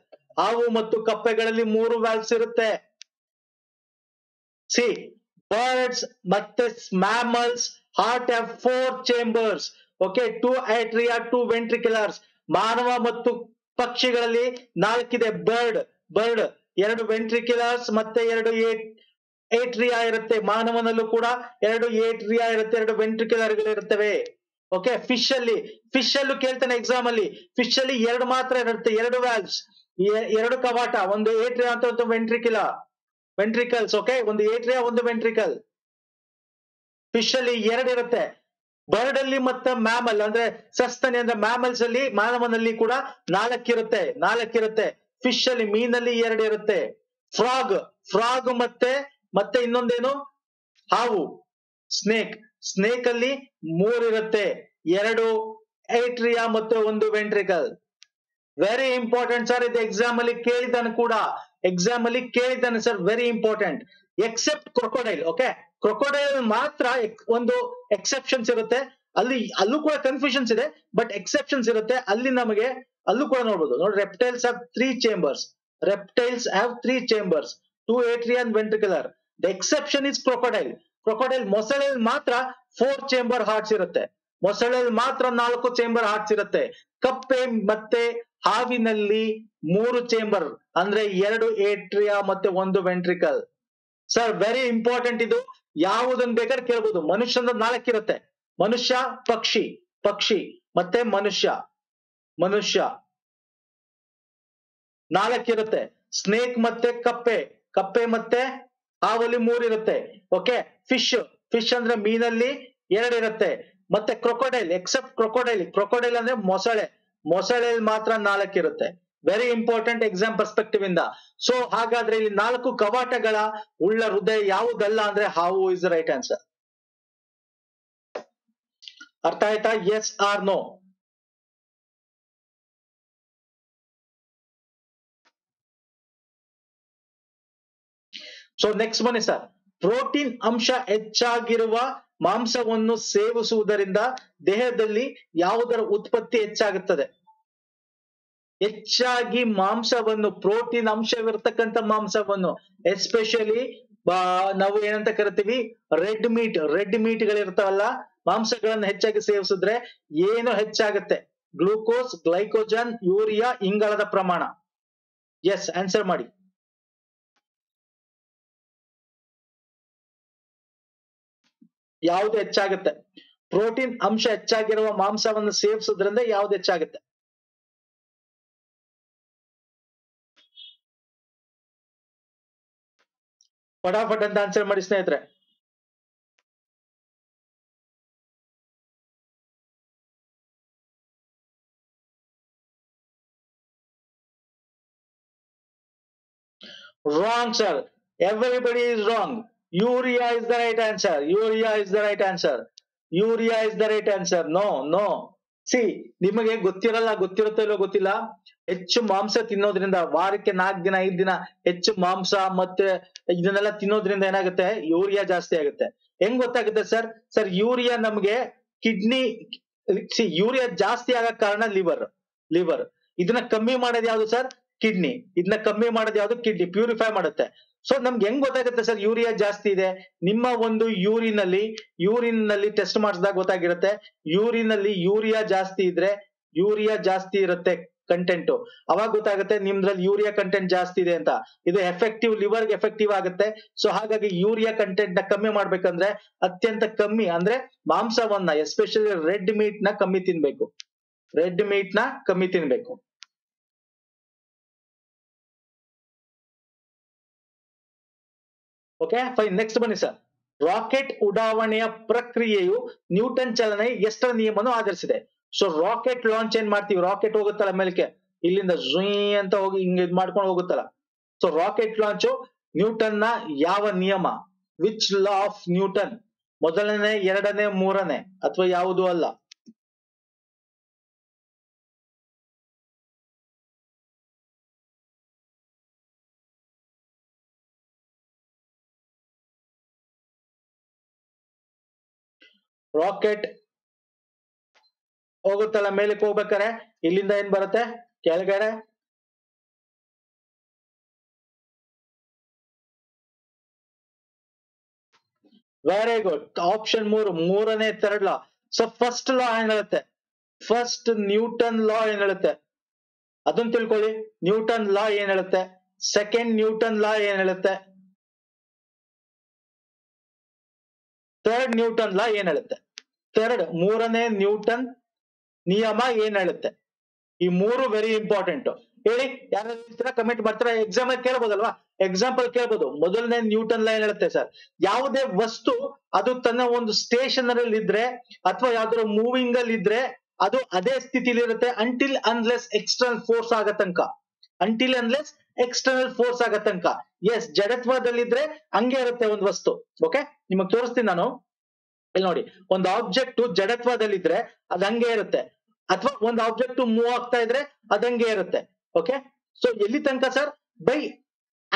C birds, mammals, heart have 4 chambers. Okay, 2 atria, 2 ventriculars. Manava mattu pakshigalali 4 bird. 2 ventriculars, matte 2 atria irutte. Manavanalu kuda 2 atria irutte, 2 ventriculars iruttave. Okay, fish allu keltane exam alli. Fish alli 2 matra irutte, 2 valves. 2 kavata, 1 atria anta 1 ventricular. Ventricles, okay, 1 atria 1 ventricle. Fish alli 2 irutte. Bird alli matte mammal andre sastani andre mammals alli manavanalli kuda 4 irutte. Fish alli mean alli 2 irutte. Frog matte innondenu haavu. Snake alli 3 irutte. 2 atria matte 1 ventricle. Very important sir, idu exam alli kelidanu kuda, exam alli kelidanu sir, very important. Except crocodile, okay, crocodile matra ondo exceptions irutte, allu kuda confusions ide, but exceptions irutte alli namage, allu kuda nodabodu. Nodi, reptiles have 3 chambers, two atria and ventricular. The exception is crocodile. Mossel matra 4 chamber hearts irutte. ಮೊಸಳೆಯಲ್ಲಿ ಮಾತ್ರ 4 chamber arts ಇರುತ್ತೆ. ಕಪ್ಪೆ ಮತ್ತೆ ಹಾವಿನಲ್ಲಿ 3 chamber ಅಂದ್ರೆ 2 atria ಮತ್ತೆ 1 ventricle. Sir very important ಇದು, ಯಾವುದನ್ನ ಬೇಕಾದ್ರೆ ಕೇಳಬಹುದು. ಮನುಷ್ಯನ 4 ಇರುತ್ತೆ, ಮನುಷ್ಯ, ಪಕ್ಷಿ ಮತ್ತೆ ಮನುಷ್ಯ 4 ಇರುತ್ತೆ. ಸ್ನೇಕ್ ಮತ್ತೆ ಕಪ್ಪೆ ಮತ್ತೆ ಹಾವಲ್ಲಿ 3 ಇರುತ್ತೆ. ಓಕೆ, ಫಿಶ್ ಅಂದ್ರೆ ಮೀನಲ್ಲಿ 2 ಇರುತ್ತೆ. ಮತ್ತೆ ಕ್ರೊಕೊಡೈಲ್, ಎಕ್ಸೆಪ್ಟ್ ಕ್ರೊಕೊಡೈಲ್ ಅಂದ್ರೆ ಮೊಸಳೆಯಲ್ಲಿ ಮಾತ್ರ 4 ಇರುತ್ತೆ. ವೆರಿ ಇಂಪಾರ್ಟೆಂಟ್ ಎಕ್ಸಾಮ್ ಪರ್ಸ್ಪೆಕ್ಟಿವ್ ಇಂದ. ಸೊ ಹಾಗಾದ್ರೆ ಇಲ್ಲಿ 4 ಕವಾಟಗಳ ಉಳ್ಳ ಹೃದಯ ಯಾವುದಲ್ಲ ಅಂದ್ರೆ ಹಾವು ಇಸ್ ದ ರೈಟ್ ಆನ್ಸರ್. ಅರ್ಥ ಆಯ್ತಾ? Yes or no? So next ಬನ್ನಿ ಸರ್, ಪ್ರೋಟೀನ್ ಅಂಶ ಹೆಚ್ಚಾಗಿರುವ ಮಾಂಸವನ್ನು ಸೇವಿಸುವುದರಿಂದ ದೇಹದಲ್ಲಿ ಯಾವುದರ ಉತ್ಪತ್ತಿ ಹೆಚ್ಚಾಗುತ್ತದೆ? ಹೆಚ್ಚಾಗಿ ಮಾಂಸವನ್ನು, ಪ್ರೋಟೀನ್ ಅಂಶವಿರತಕ್ಕಂಥ ಮಾಂಸವನ್ನು, ಎಸ್ಪೆಷಲಿ ನಾವು ಏನಂತ ಕರಿತೀವಿ, ರೆಡ್ ಮೀಟ್ ಗಳಿರ್ತಾವಲ್ಲ ಮಾಂಸಗಳನ್ನ ಹೆಚ್ಚಾಗಿ ಸೇವಿಸಿದ್ರೆ ಏನು ಹೆಚ್ಚಾಗುತ್ತೆ? ಗ್ಲೂಕೋಸ್, ಗ್ಲೈಕೋಜನ್, ಯೂರಿಯಾ, ಇಂಗಾಲದ ಪ್ರಮಾಣ. ಎಸ್ ಆನ್ಸರ್ ಮಾಡಿ. ಯಾವ್ದು ಹೆಚ್ಚಾಗುತ್ತೆ? ಪ್ರೋಟೀನ್ ಅಂಶ ಹೆಚ್ಚಾಗಿರುವ ಮಾಂಸವನ್ನು ಸೇವಿಸೋದ್ರಿಂದ ಯಾವ್ದು ಹೆಚ್ಚಾಗುತ್ತೆ? ಫಟಾಫಟ್ ಅಂತ ಆನ್ಸರ್ ಮಾಡಿ ಸ್ನೇಹಿತರೆ. Wrong sir, everybody is wrong. Urea is the right answer. No. See, ನಿಮಗೆ ಗೊತ್ತಿರುತ್ತೋ ಇಲ್ಲೋ ಗೊತ್ತಿಲ್ಲ, ಹೆಚ್ಚು ಮಾಂಸ ತಿನ್ನೋದ್ರಿಂದ, ವಾರಕ್ಕೆ 4 ದಿನ 5 ದಿನ ಹೆಚ್ಚು ಮಾಂಸ ಮತ್ತೆ ಇದನ್ನೆಲ್ಲ ತಿನ್ನೋದ್ರಿಂದ ಏನಾಗುತ್ತೆ? ಯೂರಿಯಾ ಜಾಸ್ತಿ ಆಗುತ್ತೆ. ಹೆಂಗ್ ಗೊತ್ತಾಗುತ್ತೆ ಸರ್? ಸರ್ ಯೂರಿಯಾ ನಮ್ಗೆ ಕಿಡ್ನಿ, ಯೂರಿಯಾ ಜಾಸ್ತಿ ಆಗಕ್ಕೆ ಕಾರಣ ಲಿವರ್. ಇದನ್ನ ಕಮ್ಮಿ ಮಾಡೋದು ಯಾವ್ದು ಸರ್? ಕಿಡ್ನಿ. ಪ್ಯೂರಿಫೈ ಮಾಡುತ್ತೆ. ಸೊ ನಮ್ಗೆ ಹೆಂಗ್ ಗೊತ್ತಾಗುತ್ತೆ ಸರ್ ಯೂರಿಯಾ ಜಾಸ್ತಿ ಇದೆ? ನಿಮ್ಮ ಒಂದು ಯೂರಿನ್ ನಲ್ಲಿ ಟೆಸ್ಟ್ ಮಾಡಿಸಿದಾಗ ಗೊತ್ತಾಗಿರುತ್ತೆ. ಯೂರಿನ್ ನಲ್ಲಿ ಯೂರಿಯಾ ಜಾಸ್ತಿ ಇದ್ರೆ ಇರುತ್ತೆ ಕಂಟೆಂಟ್, ಅವಾಗ ಗೊತ್ತಾಗುತ್ತೆ ನಿಮ್ದ್ರಲ್ಲಿ ಯೂರಿಯಾ ಕಂಟೆಂಟ್ ಜಾಸ್ತಿ ಇದೆ ಅಂತ. ಇದು ಎಫೆಕ್ಟಿವ್, ಲಿವರ್ಗೆ ಎಫೆಕ್ಟಿವ್ ಆಗುತ್ತೆ. ಸೊ ಹಾಗಾಗಿ ಯೂರಿಯಾ ಕಂಟೆಂಟ್ ನ ಕಮ್ಮಿ ಮಾಡ್ಬೇಕಂದ್ರೆ ಅತ್ಯಂತ ಕಮ್ಮಿ ಅಂದ್ರೆ ಮಾಂಸವನ್ನ, ಎಸ್ಪೆಷಲಿ ರೆಡ್ ಮೀಟ್ ನ ಕಮ್ಮಿ ತಿನ್ಬೇಕು. ಓಕೆ ಫೈನ್, ನೆಕ್ಸ್ಟ್ ಬನ್ನಿ ಸರ್. ರಾಕೆಟ್ ಉಡಾವಣೆಯ ಪ್ರಕ್ರಿಯೆಯು ನ್ಯೂಟನ್ ಚಲನೆ ಎಷ್ಟರ ನಿಯಮವನ್ನು ಆಧರಿಸಿದೆ? ಸೊ ರಾಕೆಟ್ ಲಾಂಚ್ ಏನ್ ಮಾಡ್ತೀವಿ, ರಾಕೆಟ್ ಹೋಗುತ್ತಲ್ಲ ಮೇಲಕ್ಕೆ, ಇಲ್ಲಿಂದ ಝೀ ಅಂತ ಹೋಗಿ ಹಿಂಗ್ ಇದ್ ಮಾಡ್ಕೊಂಡು ಹೋಗುತ್ತಲ್ಲ. ಸೊ ರಾಕೆಟ್ ಲಾಂಚು ನ್ಯೂಟನ್ ನ ಯಾವ ನಿಯಮ, ವಿಚ್ ಲಾ ಆಫ್ ನ್ಯೂಟನ್? 1ನೇ 2ನೇ 3ನೇ ಅಥವಾ ಯಾವುದು ಅಲ್ಲ? ರಾಕೆಟ್ ಹೋಗುತ್ತಲ್ಲ ಮೇಲಕ್ಕೆ ಹೋಗ್ಬೇಕಾರೆ ಇಲ್ಲಿಂದ ಏನ್ ಬರುತ್ತೆ? ಕೆಳಗಡೆ Very good. Option 3. Moorane third law. So first law enalate. First Newton law enalate. Adun tilkoli. Newton law enalate. Second Newton law enalate. Third Newton law enalate. Third Moorane Newton niyama enalate. Ee mooru very important. Heli yaru iltara comment bartara exam al kelabodalva. Example kelbodu modalne Newton law enalutte sir yavude vastu adu tanna ondu stationary alli idre athwa yadro moving alli idre adu ade sthitili irutte until unless external force agatanka until unless external force agatanka yes jadatvadalli idre ange irutte ondu vastu okay niಮಗೆ ತೋರಿಸ್ತೀನಿ ನಾನು ಇಲ್ಲಿ ನೋಡಿ ಒಂದು object ಜಡತ್ವದಲ್ಲಿ ಇದ್ರೆ ಅದು ಹಂಗೆ ಇರುತ್ತೆ ಅಥವಾ ಒಂದು ಆಬ್ಜೆಕ್ಟ್ ಮೂವ್ ಆಗ್ತಾ ಇದ್ರೆ ಅದು ಹಂಗೆ ಇರುತ್ತೆ okay so ಎಲ್ಲಿ ತನಕ sir by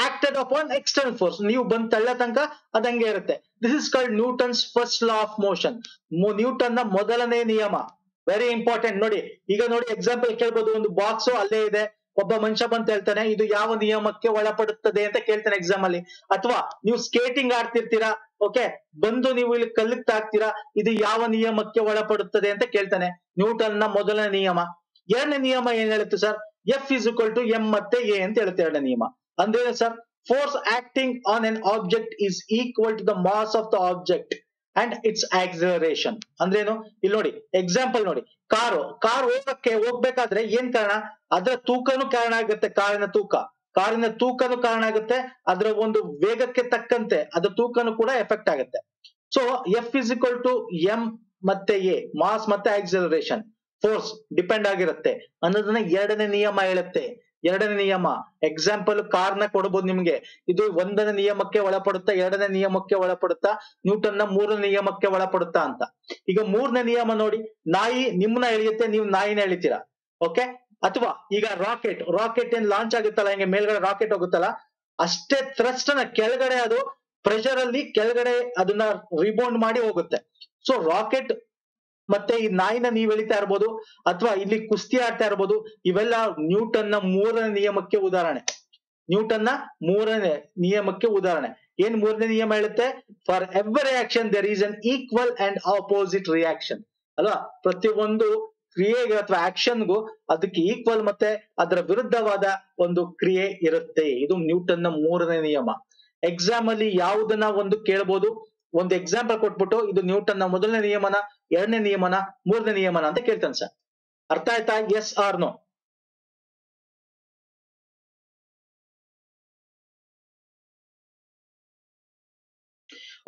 acted upon external force new band talla tanka adange irutte this is called Newton's first law of motion Newton na modalane niyama very important nodi iga nodi example kelbodu ondu box alle ide obba manusha bant heltane idu yava niyamakke olapaduttade anta keltane exam alli athwa new skating aartirtira okay bandu ನೀವು ಇಲ್ಲಿ ಕಲ್ಲಿಗೆ ತಾಕ್ತಿರಾ ಇದು ಯಾವ ನಿಯಮಕ್ಕೆ ಒಳಪಡುತ್ತದೆ ಅಂತ ಕೇಳ್ತಾನೆ Newton ನ ಮೊದಲ ನಿಯಮ ಎರಡನೇ ನಿಯಮ ಏನು ಹೇಳುತ್ತೆ ಸರ್ F = m ಮತ್ತೆ a ಅಂತ ಹೇಳುತ್ತೆ ಎರಡನೇ ನಿಯಮ Andrena sir, force acting on an object is equal to the mass of the object and its acceleration. Andreno, il nodi example nodi. Car hogakke hogbekadre yen karana adra tookanu karana agutte carina tookanu karana agutte adra ondu vegakke takkante adra tookanu kuda effect agutte. So F = m matte a mass matte acceleration force depend agirutte annadana eradane niyama helutte. ಎರಡನೇ ನಿಯಮ example car ನ ಕೊಡಬಹುದು ನಿಮಗೆ ಇದು ಒಂದನೇ ನಿಯಮಕ್ಕೆ ಒಳಪಡುತ್ತಾ ಎರಡನೇ ನಿಯಮಕ್ಕೆ ಒಳಪಡುತ್ತಾ ನ್ಯೂಟನ್ ನ ಮೂರನೇ ನಿಯಮಕ್ಕೆ ಒಳಪಡುತ್ತಾ ಅಂತ ಈಗ ಮೂರನೇ ನಿಯಮ ನೋಡಿ ನಾಯಿ ನಿಮ್ಮನ್ನ ಎಳೆಯುತ್ತೆ ನೀವು ನಾಯಿನ ಎಳಿತೀರಾ ಓಕೆ ಅಥವಾ ಈಗ ರಾಕೆಟ್ ಏನು ಲಾಂಚ್ ಆಗುತ್ತಲ್ಲ ಹಿಂಗೆ ಮೇಲ್ಗಡೆ ರಾಕೆಟ್ ಹೋಗುತ್ತಲ್ಲ ಅಷ್ಟೇ ಥ್ರಸ್ಟ್ ನ ಕೆಳಗಡೆ ಅದು ಪ್ರೆಷರ್ ಅಲ್ಲಿ ಕೆಳಗಡೆ ಅದನ್ನ ರಿಬೌಂಡ್ ಮಾಡಿ ಹೋಗುತ್ತೆ ಸೊ ರಾಕೆಟ್ ಮತ್ತೆ ಈ ನಾಯಿನ ನೀವು ಎಳಿತಾ ಇರಬಹುದು ಅಥವಾ ಇಲ್ಲಿ ಕುಸ್ತಿ ಆಡ್ತಾ ಇರಬಹುದು ಇವೆಲ್ಲ ನ್ಯೂಟನ್ ನ ಮೂರನೇ ನಿಯಮಕ್ಕೆ ಉದಾಹರಣೆ ಏನ್ ಮೂರನೇ ನಿಯಮ ಹೇಳುತ್ತೆ for every action there is an equal and opposite reaction ಅಲ್ವಾ ಪ್ರತಿಯೊಂದು ಕ್ರಿಯೆಗೆ ಅಥವಾ ಆಕ್ಷನ್ಗೂ ಅದಕ್ಕೆ ಈಕ್ವಲ್ ಮತ್ತೆ ಅದರ ವಿರುದ್ಧವಾದ ಒಂದು ಕ್ರಿಯೆ ಇರುತ್ತೆ ಇದು ನ್ಯೂಟನ್ ನ ಮೂರನೇ ನಿಯಮ ಎಕ್ಸಾಮ್ ಅಲ್ಲಿ ಯಾವುದನ್ನ ಒಂದು ಕೇಳಬಹುದು ಒಂದು ಎಕ್ಸಾಂಪಲ್ ಕೊಟ್ಬಿಟ್ಟು ಇದು ನ್ಯೂಟನ್ ನ ಮೊದಲನೇ ನಿಯಮನ ಎರಡನೇ ನಿಯಮನ ಮೂರನೇ ನಿಯಮನ ಅಂತ ಕೇಳ್ತಾನೆ ಸರ್ ಅರ್ಥ ಆಯ್ತಾ yes or no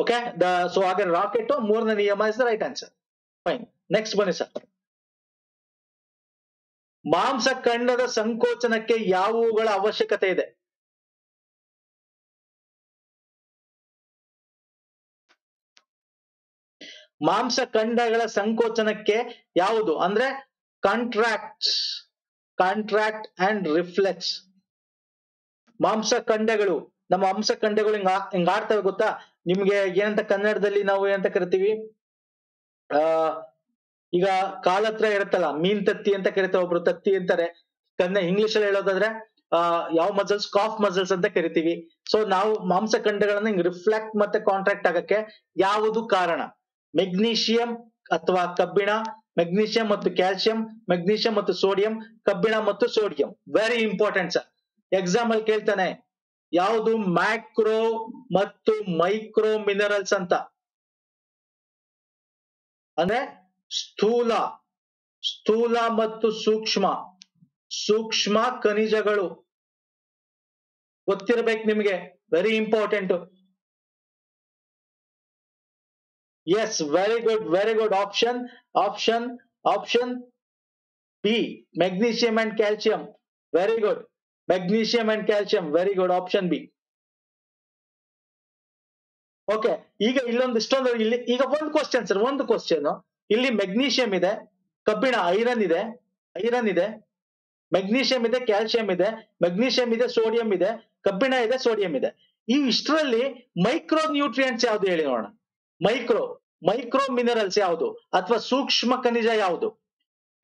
okay so ಹಾಗೆ ರಾಕೆಟ್ ಮೂರನೇ ನಿಯಮ is the right answer fine next ಬನ್ನಿ ಸರ್ ಮಾಂಸಖಂಡದ ಸಂಕೋಚನಕ್ಕೆ ಯಾವುವುಗಳ ಅವಶ್ಯಕತೆ ಇದೆ ಮಾಂಸಖಂಡಗಳ ಸಂಕೋಚನಕ್ಕೆ ಯಾವುದು ಅಂದ್ರೆ ಕಾಂಟ್ರಾಕ್ಟ್ ಅಂಡ್ ರಿಫ್ಲೆಕ್ಸ್ ಮಾಂಸಖಂಡಗಳು ನಮ್ಮ ಮಾಂಸಖಂಡಗಳು ಹಿಂಗ ಆಡ್ತವೆ ಗೊತ್ತಾ ನಿಮ್ಗೆ ಏನಂತ ಕನ್ನಡದಲ್ಲಿ ನಾವು ಏನಂತ ಕರಿತೀವಿ ಈಗ ಕಾಲತ್ರ ಇರುತ್ತಲ್ಲ ಮೀನ್ ತತ್ತಿ ಅಂತ ಕರಿತಾವ ಒಬ್ರು ತತ್ತಿ ಅಂತಾರೆ ಇಂಗ್ಲಿಷ್ ಅಲ್ಲಿ ಹೇಳೋದಾದ್ರೆ ಯಾವ ಮಸಲ್ಸ್ ಕಾಫ್ ಮಸಲ್ಸ್ ಅಂತ ಕರಿತೀವಿ ಸೊ ನಾವು ಮಾಂಸಖಂಡಗಳನ್ನ ಹಿಂಗ್ ರಿಫ್ಲೆಕ್ಟ್ ಮತ್ತೆ ಕಾಂಟ್ರಾಕ್ಟ್ ಆಗಕ್ಕೆ ಯಾವುದು ಕಾರಣ ಮೆಗ್ನೀಷಿಯಂ ಅಥವಾ ಕಬ್ಬಿಣ ಮೆಗ್ನೀಷಿಯಂ ಮತ್ತು ಕ್ಯಾಲ್ಸಿಯಂ ಮೆಗ್ನೀಷಿಯಂ ಮತ್ತು ಸೋಡಿಯಂ ಕಬ್ಬಿಣ ಮತ್ತು sodium very important sir exam ಅಲ್ಲಿ ಕೇಳ್ತಾನೆ ಯಾವುದು ಮ್ಯಾಕ್ರೋ ಮತ್ತು ಮೈಕ್ರೋ ಮಿನರಲ್ಸ್ ಅಂತ ಅಂದ್ರೆ ಸ್ಥೂಲ ಮತ್ತು ಸೂಕ್ಷ್ಮ ಖನಿಜಗಳು ಗೊತ್ತಿರಬೇಕು ನಿಮಗೆ very important Yes, very good option B magnesium and calcium very good option B okay ಈಗ ಇಲ್ಲೊಂದು ಇಷ್ಟೊಂದು ಇಲ್ಲಿ ಈಗ ಒಂದು ಕ್ವೆಶ್ಚನ್ ಸರ್ ಒಂದು ಕ್ವೆಶ್ಚನ್ ಇಲ್ಲಿ ಮೆಗ್ನೀಷಿಯಂ ಇದೆ ಕಬ್ಬಿಣ ಐರನ್ ಇದೆ ಮೆಗ್ನೀಷಿಯಂ ಇದೆ ಕ್ಯಾಲ್ಸಿಯಂ ಇದೆ ಮೆಗ್ನೀಷಿಯಂ ಇದೆ ಸೋಡಿಯಂ ಇದೆ ಕಬ್ಬಿಣ ಇದೆ ಸೋಡಿಯಂ ಇದೆ ಈ ಇಷ್ಟರಲ್ಲಿ ಮೈಕ್ರೋ ನ್ಯೂಟ್ರಿಯೆಂಟ್ಸ್ ಯಾವುದು ಹೇಳಿ ನೋಡೋಣ ಮೈಕ್ರೋ ಮಿನರಲ್ಸ್ ಯಾವುದು ಅಥವಾ ಸೂಕ್ಷ್ಮ ಖನಿಜ ಯಾವುದು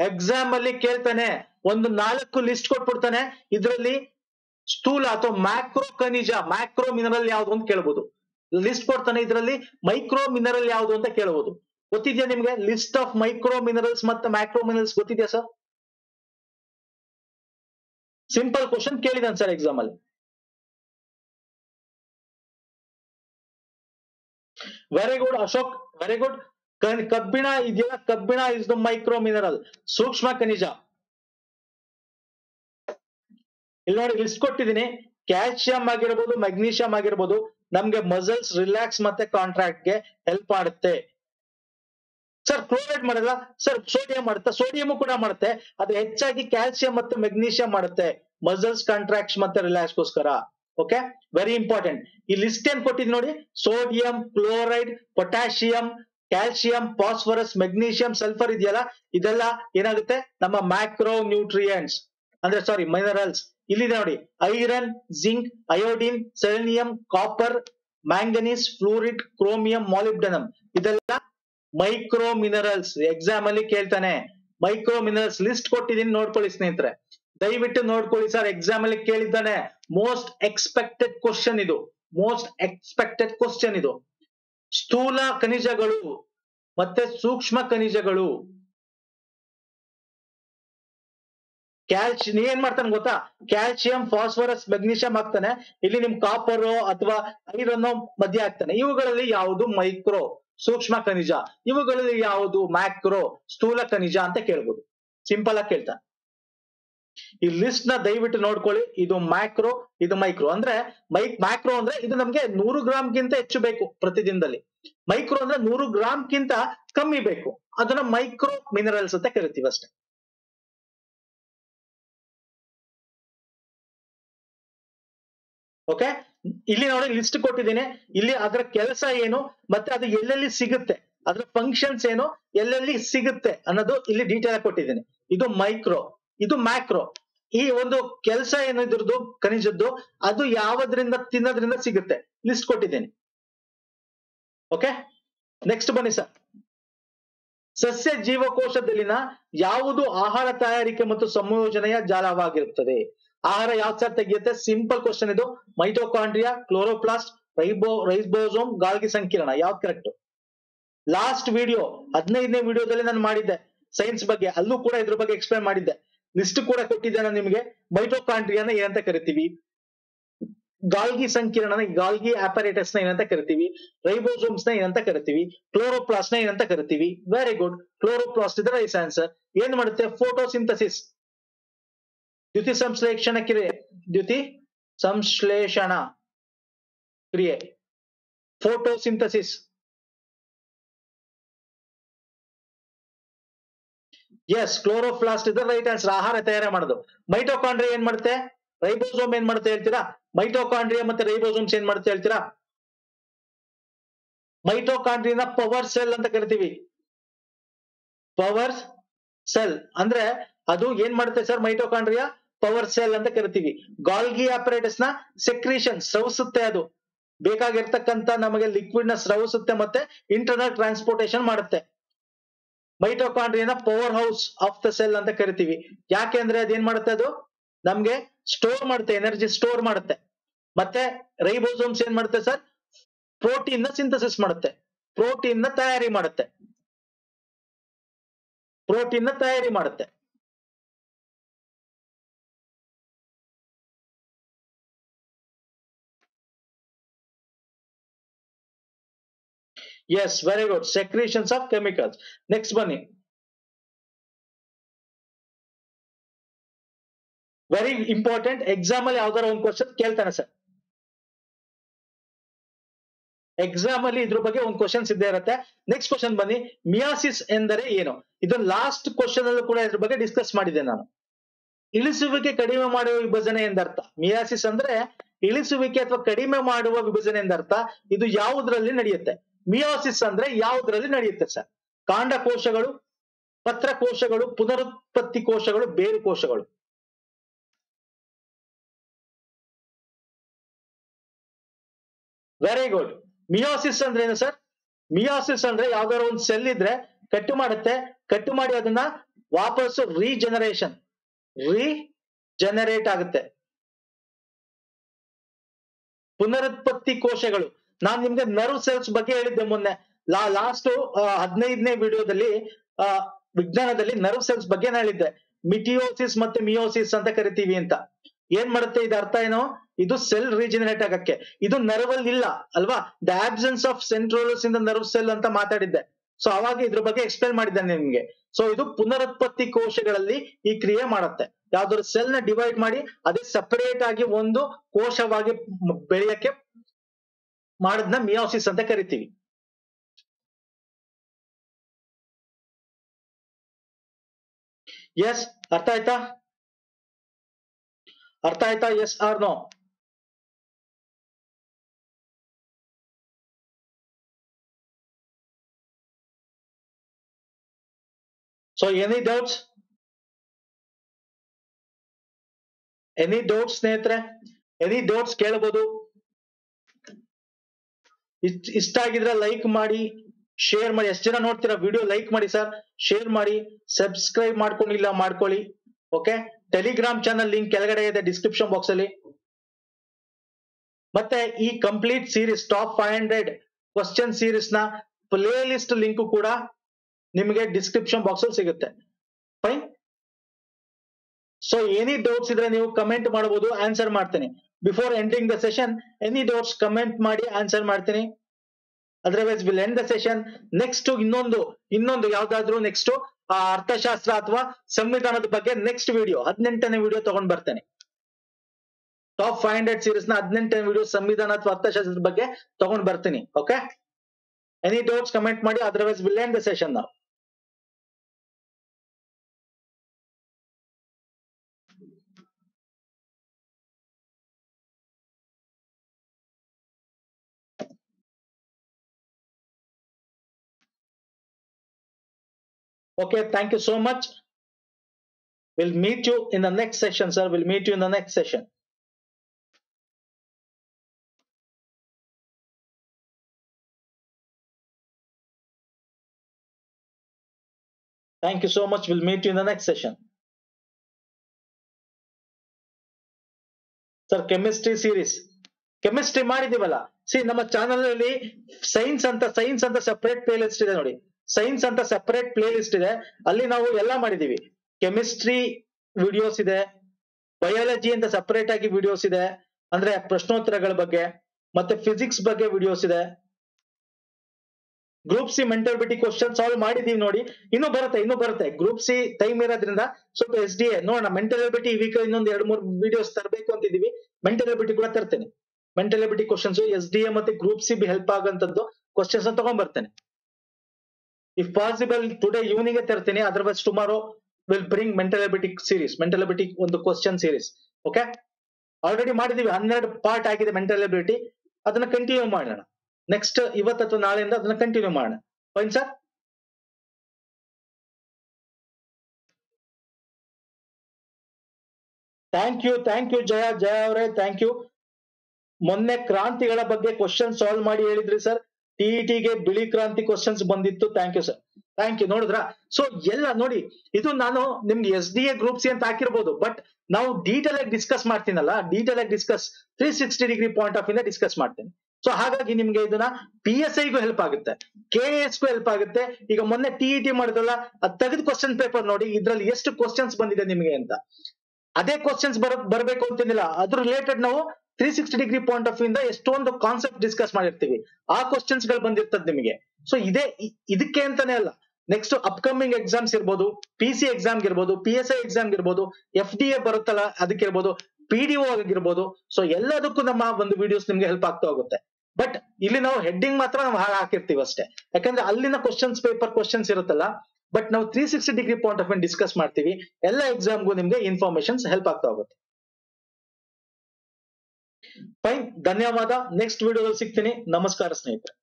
ಎಕ್ಸಾಮ್ ಅಲ್ಲಿ ಕೇಳ್ತಾನೆ ಒಂದು 4 ಲಿಸ್ಟ್ ಕೊಟ್ಬಿಡ್ತಾನೆ ಇದರಲ್ಲಿ ಸ್ಥೂಲ ಅಥವಾ ಮ್ಯಾಕ್ರೋ ಖನಿಜ ಮ್ಯಾಕ್ರೋ ಮಿನರಲ್ ಯಾವುದು ಅಂತ ಕೇಳಬಹುದು ಲಿಸ್ಟ್ ಕೊಡ್ತಾನೆ. ಇದರಲ್ಲಿ ಮೈಕ್ರೋ ಮಿನರಲ್ ಯಾವುದು ಅಂತ ಕೇಳಬಹುದು. ಗೊತ್ತಿದೆಯಾ ನಿಮಗೆ? ಲಿಸ್ಟ್ ಆಫ್ ಮೈಕ್ರೋ ಮಿನರಲ್ಸ್ ಮತ್ತೆ ಮ್ಯಾಕ್ರೋ ಮಿನರಲ್ಸ್ ಗೊತ್ತಿದೆಯಾ ಸರ್? ಸಿಂಪಲ್ ಕ್ವಶನ್ ಕೇಳಿದಾನೆ ಸರ್ ಎಕ್ಸಾಮ್ ಅಲ್ಲಿ. Very good Ashok, very good. ಕಬ್ಬಿಣ ಇದೆಯಲ್ಲ, ಕಬ್ಬಿಣ ಇಸ್ ದ ಮೈಕ್ರೋ ಮಿನರಲ್, ಸೂಕ್ಷ್ಮ ಖನಿಜ. ಇಲ್ಲಿ ನೋಡಿ ಲಿಸ್ಟ್ ಕೊಟ್ಟಿದ್ದೀನಿ. ಕ್ಯಾಲ್ಸಿಯಂ ಆಗಿರ್ಬೋದು, ಮೆಗ್ನೀಷಿಯಂ ಆಗಿರ್ಬೋದು, ನಮ್ಗೆ ಮಸಲ್ಸ್ ರಿಲ್ಯಾಕ್ಸ್ ಮತ್ತೆ ಕಾಂಟ್ರಾಕ್ಟ್ ಗೆ ಹೆಲ್ಪ್ ಮಾಡುತ್ತೆ. ಸರ್ ಕ್ಲೋರೈಡ್ ಮಾಡಲ್ಲ ಸರ್, ಸೋಡಿಯಂ ಮಾಡುತ್ತೆ. ಸೋಡಿಯಂ ಕೂಡ ಮಾಡುತ್ತೆ, ಅದು ಹೆಚ್ಚಾಗಿ ಕ್ಯಾಲ್ಸಿಯಂ ಮತ್ತು ಮೆಗ್ನೀಷಿಯಂ ಮಾಡುತ್ತೆ ಮಸಲ್ಸ್ ಕಾಂಟ್ರಾಕ್ಟ್ ಮತ್ತೆ ರಿಲ್ಯಾಕ್ಸ್ ಗೋಸ್ಕರ. Okay, very important. ಈ ಲಿಸ್ಟ್ ಏನ್ ಕೊಟ್ಟಿದ್ ನೋಡಿ, sodium, chloride, potassium, calcium, phosphorus, magnesium, sulphur ಇದೆಯಲ್ಲ, ಇದೆಲ್ಲ ಏನಾಗುತ್ತೆ ನಮ್ಮ ಮ್ಯಾಕ್ರೋ ನ್ಯೂಟ್ರಿಯೆಂಟ್ಸ್ ಅಂದ್ರೆ ಸಾರಿ ಮಿನರಲ್ಸ್. ಇಲ್ಲಿದೆ ನೋಡಿ, iron, zinc, iodine, selenium, copper, manganese, fluoride, chromium, molybdenum, ಇದೆಲ್ಲ ಮೈಕ್ರೋ ಮಿನರಲ್ಸ್. ಎಕ್ಸಾಮ್ ಅಲ್ಲಿ ಕೇಳ್ತಾನೆ ಮೈಕ್ರೋ ಮಿನರಲ್ಸ್. ಲಿಸ್ಟ್ ಕೊಟ್ಟಿದ್ದೀನಿ ನೋಡ್ಕೊಳ್ಳಿ ಸ್ನೇಹಿತರೆ, ದಯವಿಟ್ಟು ನೋಡ್ಕೊಳ್ಳಿ ಸರ್ ಎಕ್ಸಾಮ್ ಅಲ್ಲಿ ಕೇಳಿದ್ದಾನೆ. ಮೋಸ್ಟ್ ಎಕ್ಸ್ಪೆಕ್ಟೆಡ್ ಕ್ವಶನ್ ಇದು, ಮೋಸ್ಟ್ ಎಕ್ಸ್ಪೆಕ್ಟೆಡ್ ಕ್ವಶನ್ ಇದು. ಸ್ಥೂಲ ಖನಿಜಗಳು ಮತ್ತೆ ಸೂಕ್ಷ್ಮ ಖನಿಜಗಳು. ನೀ ಏನ್ ಮಾಡ್ತಾನೆ ಗೊತ್ತಾ, ಕ್ಯಾಲ್ಸಿಯಂ, ಫಾಸ್ಫರಸ್, ಮೆಗ್ನೀಷಿಯಂ ಹಾಕ್ತಾನೆ, ಇಲ್ಲಿ ನಿಮ್ ಕಾಪರ್ ಅಥವಾ ಐರನ್ ಮಧ್ಯೆ ಹಾಕ್ತಾನೆ. ಇವುಗಳಲ್ಲಿ ಯಾವುದು ಮೈಕ್ರೋ ಸೂಕ್ಷ್ಮ ಖನಿಜ, ಇವುಗಳಲ್ಲಿ ಯಾವುದು ಮ್ಯಾಕ್ರೋ ಸ್ಥೂಲ ಖನಿಜ ಅಂತ ಕೇಳ್ಬೋದು. ಸಿಂಪಲ್ ಆಗಿ ಕೇಳ್ತಾನೆ. ಈ ಲಿಸ್ಟ್ ನ ದಯವಿಟ್ಟು ನೋಡ್ಕೊಳ್ಳಿ. ಇದು ಮ್ಯಾಕ್ರೋ, ಇದು ಮೈಕ್ರೋ. ಅಂದ್ರೆ ಮ್ಯಾಕ್ರೋ ಅಂದ್ರೆ ಇದು ನಮ್ಗೆ 100 ಗ್ರಾಮ್ ಗಿಂತ ಹೆಚ್ಚು ಬೇಕು ಪ್ರತಿದಿನದಲ್ಲಿ. ಮೈಕ್ರೋ ಅಂದ್ರೆ 100 ಗ್ರಾಮ್ ಗಿಂತ ಕಮ್ಮಿ ಬೇಕು, ಅದನ್ನ ಮೈಕ್ರೋ ಮಿನರಲ್ಸ್ ಅಂತ ಕರಿತೀವಿ ಅಷ್ಟೇ. ಓಕೆ, ಇಲ್ಲಿ ನೋಡಿ ಲಿಸ್ಟ್ ಕೊಟ್ಟಿದ್ದೀನಿ. ಇಲ್ಲಿ ಅದರ ಕೆಲಸ ಏನು ಮತ್ತೆ ಅದು ಎಲ್ಲೆಲ್ಲಿ ಸಿಗುತ್ತೆ, ಅದರ ಫಂಕ್ಷನ್ಸ್ ಏನು, ಎಲ್ಲೆಲ್ಲಿ ಸಿಗುತ್ತೆ ಅನ್ನೋದು ಇಲ್ಲಿ ಡೀಟೇಲ್ ಆಗಿ ಕೊಟ್ಟಿದ್ದೀನಿ. ಇದು ಮೈಕ್ರೋ, ಇದು ಮ್ಯಾಕ್ರೋ. ಈ ಒಂದು ಕೆಲಸ ಏನು ಇದ್ರದ್ದು ಖನಿಜದ್ದು, ಅದು ಯಾವ್ದ್ರಿಂದ ತಿನ್ನೋದ್ರಿಂದ ಸಿಗುತ್ತೆ, ಲಿಸ್ಟ್ ಕೊಟ್ಟಿದ್ದೀನಿ. ಓಕೆ, ನೆಕ್ಸ್ಟ್ ಬನ್ನಿ ಸರ್. ಸಸ್ಯ ಜೀವಕೋಶದಲ್ಲಿನ ಯಾವುದು ಆಹಾರ ತಯಾರಿಕೆ ಮತ್ತು ಸಂಯೋಜನೆಯ ಜಾಲವಾಗಿರುತ್ತದೆ? ಆಹಾರ ಯಾವ್ದು ಸರ್ ತೆಗೆಯುತ್ತೆ? ಸಿಂಪಲ್ ಕ್ವಶನ್ ಇದು. ಮೈಟೋಕಾಂಡ್ರಿಯಾ, ಕ್ಲೋರೋಪ್ಲಾಸ್ಟ್, ರೈಬೋಸೋಮ್, ಗಾಲ್ಗಿ ಸಂಕೀರ್ಣ, ಯಾವ್ದು ಕರೆಕ್ಟ್? ಲಾಸ್ಟ್ ವಿಡಿಯೋ 15ನೇ ವಿಡಿಯೋದಲ್ಲಿ ನಾನು ಮಾಡಿದ್ದೆ ಸೈನ್ಸ್ ಬಗ್ಗೆ, ಅಲ್ಲೂ ಕೂಡ ಇದ್ರ ಬಗ್ಗೆ ಎಕ್ಸ್ಪ್ಲೈನ್ ಮಾಡಿದ್ದೆ. ಲಿಸ್ಟ್ ಕೂಡ ಕೊಟ್ಟಿದ್ದೆ ನಾನು ನಿಮಗೆ. ಮೈಟೋಕಾಂಡ್ರಿಯಾನ ಏನಂತ ಕರಿತೀವಿ, ಗಾಲ್ಗಿ ಸಂಕೀರ್ಣನ ಗಾಲ್ಗಿ ಆಪರೇಟಸ್ ನ ಏನಂತ ಕರಿತೀವಿ, ರೈಬೋಸೋಮ್ಸ್ ನ ಏನಂತ ಕರಿತೀವಿ, ಕ್ಲೋರೋಪ್ಲಾಸ್ಟ್ ನ ಏನಂತ ಕರಿತೀವಿ. ವೆರಿ ಗುಡ್, ಕ್ಲೋರೋಪ್ಲಾಸ್ಟ್ ಇದ್ರೆ ರೈಸ್ ಆನ್ಸರ್. ಏನ್ ಮಾಡುತ್ತೆ? ಫೋಟೋಸಿಂಥಸಿಸ್, ದ್ಯುತಿ ಸಂಶ್ಲೇಷಣ ಕ್ರಿಯೆ, ದ್ಯುತಿ ಸಂಶ್ಲೇಷಣ ಕ್ರಿಯೆ, ಫೋಟೋಸಿಂಥಸಿಸ್. ಎಸ್, ಕ್ಲೋರೋಪ್ಲಾಸ್ಟ್ ಇದ್ರೆ ರೈಟ್ ಆನ್ಸರ್, ಆಹಾರ ತಯಾರಿ ಮಾಡೋದು. ಮೈಟೋಕಾಂಡ್ರಿಯಾ ಏನ್ ಮಾಡುತ್ತೆ? ರೈಬೋಸೋಮ್ ಏನ್ ಮಾಡುತ್ತೆ ಹೇಳ್ತೀರಾ? ಮೈಟೋಕಾಂಡ್ರಿಯಾ ಮತ್ತೆ ರೈಬೋಸೋಮ್ಸ್ ಏನ್ ಮಾಡುತ್ತೆ ಹೇಳ್ತೀರಾ? ಮೈಟೋಕಾಂಡ್ರಿಯಾನ ಪವರ್ ಸೆಲ್ ಅಂತ ಕರಿತೀವಿ. ಪವರ್ ಸೆಲ್ ಅಂದ್ರೆ ಅದು ಏನ್ ಮಾಡುತ್ತೆ ಸರ್? ಮೈಟೋಕಾಂಡ್ರಿಯಾ ಪವರ್ ಸೆಲ್ ಅಂತ ಕರಿತೀವಿ. ಗಾಲ್ಗಿ ಆಪರೇಟಸ್ ನ ಸೆಕ್ರೀಷನ್, ಸ್ರವಿಸುತ್ತೆ, ಅದು ಬೇಕಾಗಿರ್ತಕ್ಕಂತ ನಮಗೆ ಲಿಕ್ವಿಡ್ ನ ಸ್ರವಿಸುತ್ತೆ ಮತ್ತೆ ಇಂಟರ್ನಲ್ ಟ್ರಾನ್ಸ್ಪೋರ್ಟೇಷನ್ ಮಾಡುತ್ತೆ. ಮೈಟೋಕಾಂಡ್ರಿಯಾನ power house of the cell ಅಂತ ಕರಿತೀವಿ. ಯಾಕೆಂದ್ರೆ ಅದೇನ್ ಮಾಡುತ್ತೆ? ಅದು ನಮ್ಗೆ ಸ್ಟೋರ್ ಮಾಡುತ್ತೆ, ಎನರ್ಜಿ ಸ್ಟೋರ್ ಮಾಡುತ್ತೆ. ಮತ್ತೆ ರೈಬೋಸೋಮ್ಸ್ ಏನ್ ಮಾಡುತ್ತೆ ಸರ್? ಪ್ರೋಟೀನ್ ನ ಸಿಂಥಸಿಸ್ ಮಾಡುತ್ತೆ, ಪ್ರೋಟೀನ್ ನ ತಯಾರಿ ಮಾಡುತ್ತೆ, ಪ್ರೋಟೀನ್ ನ ತಯಾರಿ ಮಾಡುತ್ತೆ. Yes, very good, secretions of chemicals. Next ಬನ್ನಿ. ವೆರಿ ಇಂಪಾರ್ಟೆಂಟ್, ಎಕ್ಸಾಮ್ ಅಲ್ಲಿ ಯಾವ್ದಾರ ಒಂದು ಕ್ವಶನ್ ಕೇಳ್ತಾನೆ ಸರ್. ಎಕ್ಸಾಮ್ ಅಲ್ಲಿ ಇದ್ರ ಬಗ್ಗೆ ಒಂದು ಕ್ವಶನ್ಸ್ ಇದ್ದೇ ಇರುತ್ತೆ. ನೆಕ್ಸ್ಟ್ ಕ್ವಶನ್ ಬನ್ನಿ, ಮಿಯಾಸಿಸ್ ಎಂದರೆ ಏನು? ಇದು ಲಾಸ್ಟ್ ಕ್ವಶನ್ ಅಲ್ಲೂ ಕೂಡ ಇದ್ರ ಬಗ್ಗೆ ಡಿಸ್ಕಸ್ ಮಾಡಿದೆ ನಾನು. ಇಳಿಸುವಿಕೆ ಕಡಿಮೆ ಮಾಡುವ ವಿಭಜನೆ ಎಂದರ್ಥ. ಮಿಯಾಸಿಸ್ ಅಂದ್ರೆ ಇಳಿಸುವಿಕೆ ಅಥವಾ ಕಡಿಮೆ ಮಾಡುವ ವಿಭಜನೆ ಎಂದರ್ಥ. ಇದು ಯಾವುದ್ರಲ್ಲಿ ನಡೆಯುತ್ತೆ? ಮಿಯೋಸಿಸ್ ಅಂದ್ರೆ ಯಾವುದ್ರಲ್ಲಿ ನಡೆಯುತ್ತೆ ಸರ್? ಕಾಂಡಕೋಶಗಳು, ಪತ್ರಕೋಶಗಳು, ಪುನರುತ್ಪತ್ತಿ ಕೋಶಗಳು, ಬೇರು ಕೋಶಗಳು. Very good. ಮಿಯೋಸಿಸ್ ಅಂದ್ರೆ ಏನು ಸರ್? ಮಿಯೋಸಿಸ್ ಅಂದ್ರೆ ಯಾವ್ದಾದ್ರು ಒಂದು ಸೆಲ್ ಇದ್ರೆ ಕಟ್ ಮಾಡುತ್ತೆ, ಕಟ್ ಮಾಡಿ ಅದನ್ನ ವಾಪಸ್ ರೀಜನರೇಟ್ ಆಗುತ್ತೆ. ಪುನರುತ್ಪತ್ತಿ ಕೋಶಗಳು ನಾನು ನಿಮಗೆ ನರ್ವ್ ಸೆಲ್ಸ್ ಬಗ್ಗೆ ಹೇಳಿದ್ದೆ ಮೊನ್ನೆ ಲಾಸ್ಟ್ 15ನೇ ವಿಡಿಯೋದಲ್ಲಿ ವಿಜ್ಞಾನದಲ್ಲಿ ನರ್ವ್ ಸೆಲ್ಸ್ ಬಗ್ಗೆ ಹೇಳಿದ್ದೆ. ಮಿಟಿಯೋಸಿಸ್ ಮತ್ತೆ ಮಿಯೋಸಿಸ್ ಅಂತ ಕರಿತೀವಿ ಅಂತ. ಏನ್ ಮಾಡುತ್ತೆ ಇದು ಅರ್ಥ ಏನೋ, ಇದು ಸೆಲ್ ರೀಜನರೇಟ್ ಆಗಕ್ಕೆ. ಇದು ನರ್ವ್ ಅಲ್ಲಿ ಇಲ್ಲ ಅಲ್ವಾ, the absence of centrioles in the nerve cell ಅಂತ ಮಾತಾಡಿದ್ದೆ. ಸೊ ಅವಾಗ ಇದ್ರ ಬಗ್ಗೆ ಎಕ್ಸ್ಪ್ಲೇನ್ ಮಾಡಿದ್ದೇನೆ ನಿಮ್ಗೆ. ಸೊ ಇದು ಪುನರುತ್ಪತ್ತಿ ಕೋಶಗಳಲ್ಲಿ ಈ ಕ್ರಿಯೆ ಮಾಡುತ್ತೆ. ಯಾವ್ದಾದ್ರು ಸೆಲ್ ನ ಡಿವೈಡ್ ಮಾಡಿ ಅದೇ ಸಪರೇಟ್ ಆಗಿ ಒಂದು ಕೋಶವಾಗಿ ಬೆಳೆಯಕ್ಕೆ ಮಾಡದ್ನ ಮಿಯೋಸಿಸ್ ಅಂತ ಕರಿತೀವಿ. ಎಸ್ ಅರ್ಥ ಆಯ್ತಾ? ಅರ್ಥ ಆಯ್ತಾ? Yes or no? So any doubts ಸ್ನೇಹಿತರೆ, any doubts ಕೇಳಬಹುದು. ಇಷ್ಟ ಆಗಿದ್ರೆ ಲೈಕ್ ಮಾಡಿ, ಶೇರ್ ಮಾಡಿ. ಎಷ್ಟು ಜನ ನೋಡ್ತೀರಾ ವಿಡಿಯೋ? ಲೈಕ್ ಮಾಡಿ ಸರ್, ಶೇರ್ ಮಾಡಿ, ಸಬ್ಸ್ಕ್ರೈಬ್ ಮಾಡ್ಕೊಂಡಿಲ್ಲ ಮಾಡ್ಕೊಳ್ಳಿ. ಓಕೆ, ಟೆಲಿಗ್ರಾಮ್ ಚಾನಲ್ ಲಿಂಕ್ ಕೆಳಗಡೆ ಇದೆ ಡಿಸ್ಕ್ರಿಪ್ಷನ್ ಬಾಕ್ಸ್ ಅಲ್ಲಿ. ಮತ್ತೆ ಈ complete series top 500 question series ನ ಪ್ಲೇ ಲಿಸ್ಟ್ ಲಿಂಕ್ ಕೂಡ ನಿಮಗೆ ಡಿಸ್ಕ್ರಿಪ್ಷನ್ ಬಾಕ್ಸ್ ಅಲ್ಲಿ ಸಿಗುತ್ತೆ. ಫೈನ್. ಸೊ ಎನಿ ಡೌಟ್ಸ್ ಇದ್ರೆ ನೀವು ಕಮೆಂಟ್ ಮಾಡಬಹುದು, ಆನ್ಸರ್ ಮಾಡ್ತೀನಿ. Before entering the session any doubts comment ಮಾಡಿ ಆನ್ಸರ್ ಮಾಡ್ತೀನಿ. Otherwise will end the session. Next ಇನ್ನೊಂದು ಯಾವ್ದಾದ್ರು ನೆಕ್ಸ್ಟ್ ಅರ್ಥಶಾಸ್ತ್ರ ಅಥವಾ ಸಂವಿಧಾನದ ಬಗ್ಗೆ ನೆಕ್ಸ್ಟ್ ವಿಡಿಯೋ 18ನೇ ವಿಡಿಯೋ ತಗೊಂಡ್ ಬರ್ತೇನೆ. ಟಾಪ್ 500 ಸೀರೀಸ್ ನ 18ನೇ ವಿಡಿಯೋ ಸಂವಿಧಾನ ಅಥವಾ ಅರ್ಥಶಾಸ್ತ್ರದ ಬಗ್ಗೆ ತಗೊಂಡ್ ಬರ್ತೀನಿ. ಓಕೆ, ಎನಿ ಡೌಟ್ಸ್ ಕಮೆಂಟ್ ಮಾಡಿ, otherwise will end the session ನಾವು. Okay, thank you so much. We'll meet you in the next session, sir. We'll meet you in the next session. Thank you so much. We'll meet you in the next session. Sir, chemistry series. Chemistry ಮಾಡಿದೀವಲ್ಲ. See, ನಮ್ಮ channel ಅಲ್ಲಿ science ಅಂತ separate playlist ಇದೆ ನೋಡಿ. Science ಅಂತ separate playlist ಇದೆ, ಅಲ್ಲಿ ನಾವು ಎಲ್ಲ ಮಾಡಿದೀವಿ. ಕೆಮಿಸ್ಟ್ರಿ ವಿಡಿಯೋಸ್ ಇದೆ, ಬಯಾಲಜಿ ಅಂತ ಸೆಪರೇಟ್ ಆಗಿ ವಿಡಿಯೋಸ್ ಇದೆ, ಅಂದ್ರೆ ಪ್ರಶ್ನೋತ್ತರಗಳ ಬಗ್ಗೆ, ಮತ್ತೆ ಫಿಸಿಕ್ಸ್ ಬಗ್ಗೆ ವಿಡಿಯೋಸ್ ಇದೆ. Group C mental ability question solve ಮಾಡಿದೀವಿ ನೋಡಿ. ಇನ್ನೂ ಬರುತ್ತೆ ಗ್ರೂಪ್ ಸಿ ಟೈಮ್ ಇರೋದ್ರಿಂದ ಸ್ವಲ್ಪ SDA ನೋಡೋಣ. ಮೆಂಟಲ್ಬಿಟಿ ವೀಕ್ ಇನ್ನೊಂದು 2-3 ವಿಡಿಯೋಸ್ ತರಬೇಕು ಅಂತಿದೀವಿ. ಮೆಂಟಲ್ಬಿಟಿ ಕೂಡ ತರ್ತೇನೆ. ಮೆಂಟಲ್ಬಿಟಿ ಕ್ವಶನ್ಸ್ SDA ಮತ್ತೆ ಗ್ರೂಪ್ ಸಿ ಹೆಲ್ಪ್ ಆಗುವಂತದ್ದು ಕ್ವಶನ್ಸ್ ತಗೊಂಡ್ ಬರ್ತೇನೆ. If possible today evening ತರ್ತೀನಿ, otherwise tomorrow will bring mental ability ಒಂದು question series. Okay, already ಮಾಡಿದೀವಿ, 12 ಪಾರ್ಟ್ ಆಗಿದೆ mental ability. ಅದನ್ನ ಕಂಟಿನ್ಯೂ ಮಾಡೋಣ ನೆಕ್ಸ್ಟ್, ಇವತ್ತು ಅಥವಾ ನಾಳೆಯಿಂದ ಅದನ್ನ ಕಂಟಿನ್ಯೂ ಮಾಡೋಣ. Fine sir. Thank you Jaya ಅವರೇ, ಥ್ಯಾಂಕ್ ಯು. ಮೊನ್ನೆ ಕ್ರಾಂತಿಗಳ ಬಗ್ಗೆ ಕ್ವಶನ್ ಸಾಲ್ವ್ ಮಾಡಿ ಹೇಳಿದ್ರಿ ಸರ್. ಟಿಇಟಿಗೆ ಬಿಳಿ ಕ್ರಾಂತಿ ಕ್ವಶನ್ಸ್ ಬಂದಿತ್ತು. Thank you sir, thank you. ನೋಡಿದ್ರಾ? ಸೊ ಎಲ್ಲ ನೋಡಿ, ಇದು ನಾನು ನಿಮ್ಗೆ SDA ಗ್ರೂಪ್ ಸಿ ಅಂತ ಹಾಕಿರ್ಬೋದು, ಬಟ್ ನಾವು ಡೀಟೇಲ್ ಆಗಿ ಡಿಸ್ಕಸ್ ಮಾಡ್ತೀನಲ್ಲ, ಡೀಟೇಲ್ ಆಗಿ ಡಿಸ್ಕಸ್ 360 ಡಿಗ್ರಿ ಪಾಯಿಂಟ್ ಆಫ್ ಇಂದ ಡಿಸ್ಕಸ್ ಮಾಡ್ತೀನಿ. ಸೊ ಹಾಗಾಗಿ ನಿಮ್ಗೆ ಇದನ್ನ PSIಗೂ ಹೆಲ್ಪ್ ಆಗುತ್ತೆ, KASಗೂ ಹೆಲ್ಪ್ ಆಗುತ್ತೆ. ಈಗ ಮೊನ್ನೆ ಟಿಇಟಿ ಮಾಡಿದ್ರಲ್ಲ, ಅದ್ ತೆಗೆದ ಕ್ವಶನ್ ಪೇಪರ್ ನೋಡಿ, ಇದ್ರಲ್ಲಿ ಎಷ್ಟು ಕ್ವಶನ್ಸ್ ಬಂದಿದೆ ನಿಮ್ಗೆ ಅಂತ. ಅದೇ ಕ್ವಶನ್ಸ್ ಬರಬೇಕು ಅಂತೇನಿಲ್ಲ, ಅದ್ರ ರಿಲೇಟೆಡ್ ನಾವು 360 ಡಿಗ್ರಿ ಪಾಯಿಂಟ್ ಆಫ್ ವ್ಯೂ ಇಂದ ಎಷ್ಟೊಂದು ಕಾನ್ಸೆಪ್ಟ್ ಡಿಸ್ಕಸ್ ಮಾಡಿರ್ತೀವಿ, ಆ ಕ್ವಶನ್ಸ್ ಗಳು ಬಂದಿರ್ತದೆ ನಿಮಗೆ. ಸೊ ಇದಕ್ಕೆ ಅಂತಾನೆ ಅಲ್ಲ, ನೆಕ್ಸ್ಟ್ ಅಪ್ಕಮಿಂಗ್ ಎಕ್ಸಾಮ್ಸ್ ಇರ್ಬೋದು, PC ಎಕ್ಸಾಮ್ ಇರ್ಬೋದು, PSI ಎಕ್ಸಾಮ್ ಇರ್ಬೋದು, FDA ಬರುತ್ತಲ್ಲ ಅದಕ್ಕಿರ್ಬೋದು, PDO ಆಗಿರ್ಬೋದು. ಸೊ ಎಲ್ಲದಕ್ಕೂ ನಮ್ಮ ಒಂದು ವಿಡಿಯೋಸ್ ನಿಮ್ಗೆ ಹೆಲ್ಪ್ ಆಗ್ತಾ ಹೋಗುತ್ತೆ. ಬಟ್ ಇಲ್ಲಿ ನಾವು ಹೆಡ್ಡಿಂಗ್ ಮಾತ್ರ ನಾವು ಹಾಕಿರ್ತೀವಿ ಅಷ್ಟೇ, ಯಾಕಂದ್ರೆ ಅಲ್ಲಿನ ಕ್ವಶನ್ಸ್ ಪೇಪರ್ ಕ್ವಶನ್ಸ್ ಇರುತ್ತಲ್ಲ, ಬಟ್ ನಾವು 360 degree point of view discuss ಮಾಡ್ತೀವಿ. ಎಲ್ಲ ಎಕ್ಸಾಮ್ಗೂ ನಿಮ್ಗೆ ಇನ್ಫಾರ್ಮೇಶನ್ಸ್ ಹೆಲ್ಪ್ ಆಗ್ತಾ ಹೋಗುತ್ತೆ. ಫೈನ್, ಧನ್ಯವಾದ. ನೆಕ್ಸ್ಟ್ ವಿಡಿಯೋದಲ್ಲಿ ಸಿಗ್ತೀನಿ. ನಮಸ್ಕಾರ ಸ್ನೇಹಿತರೆ.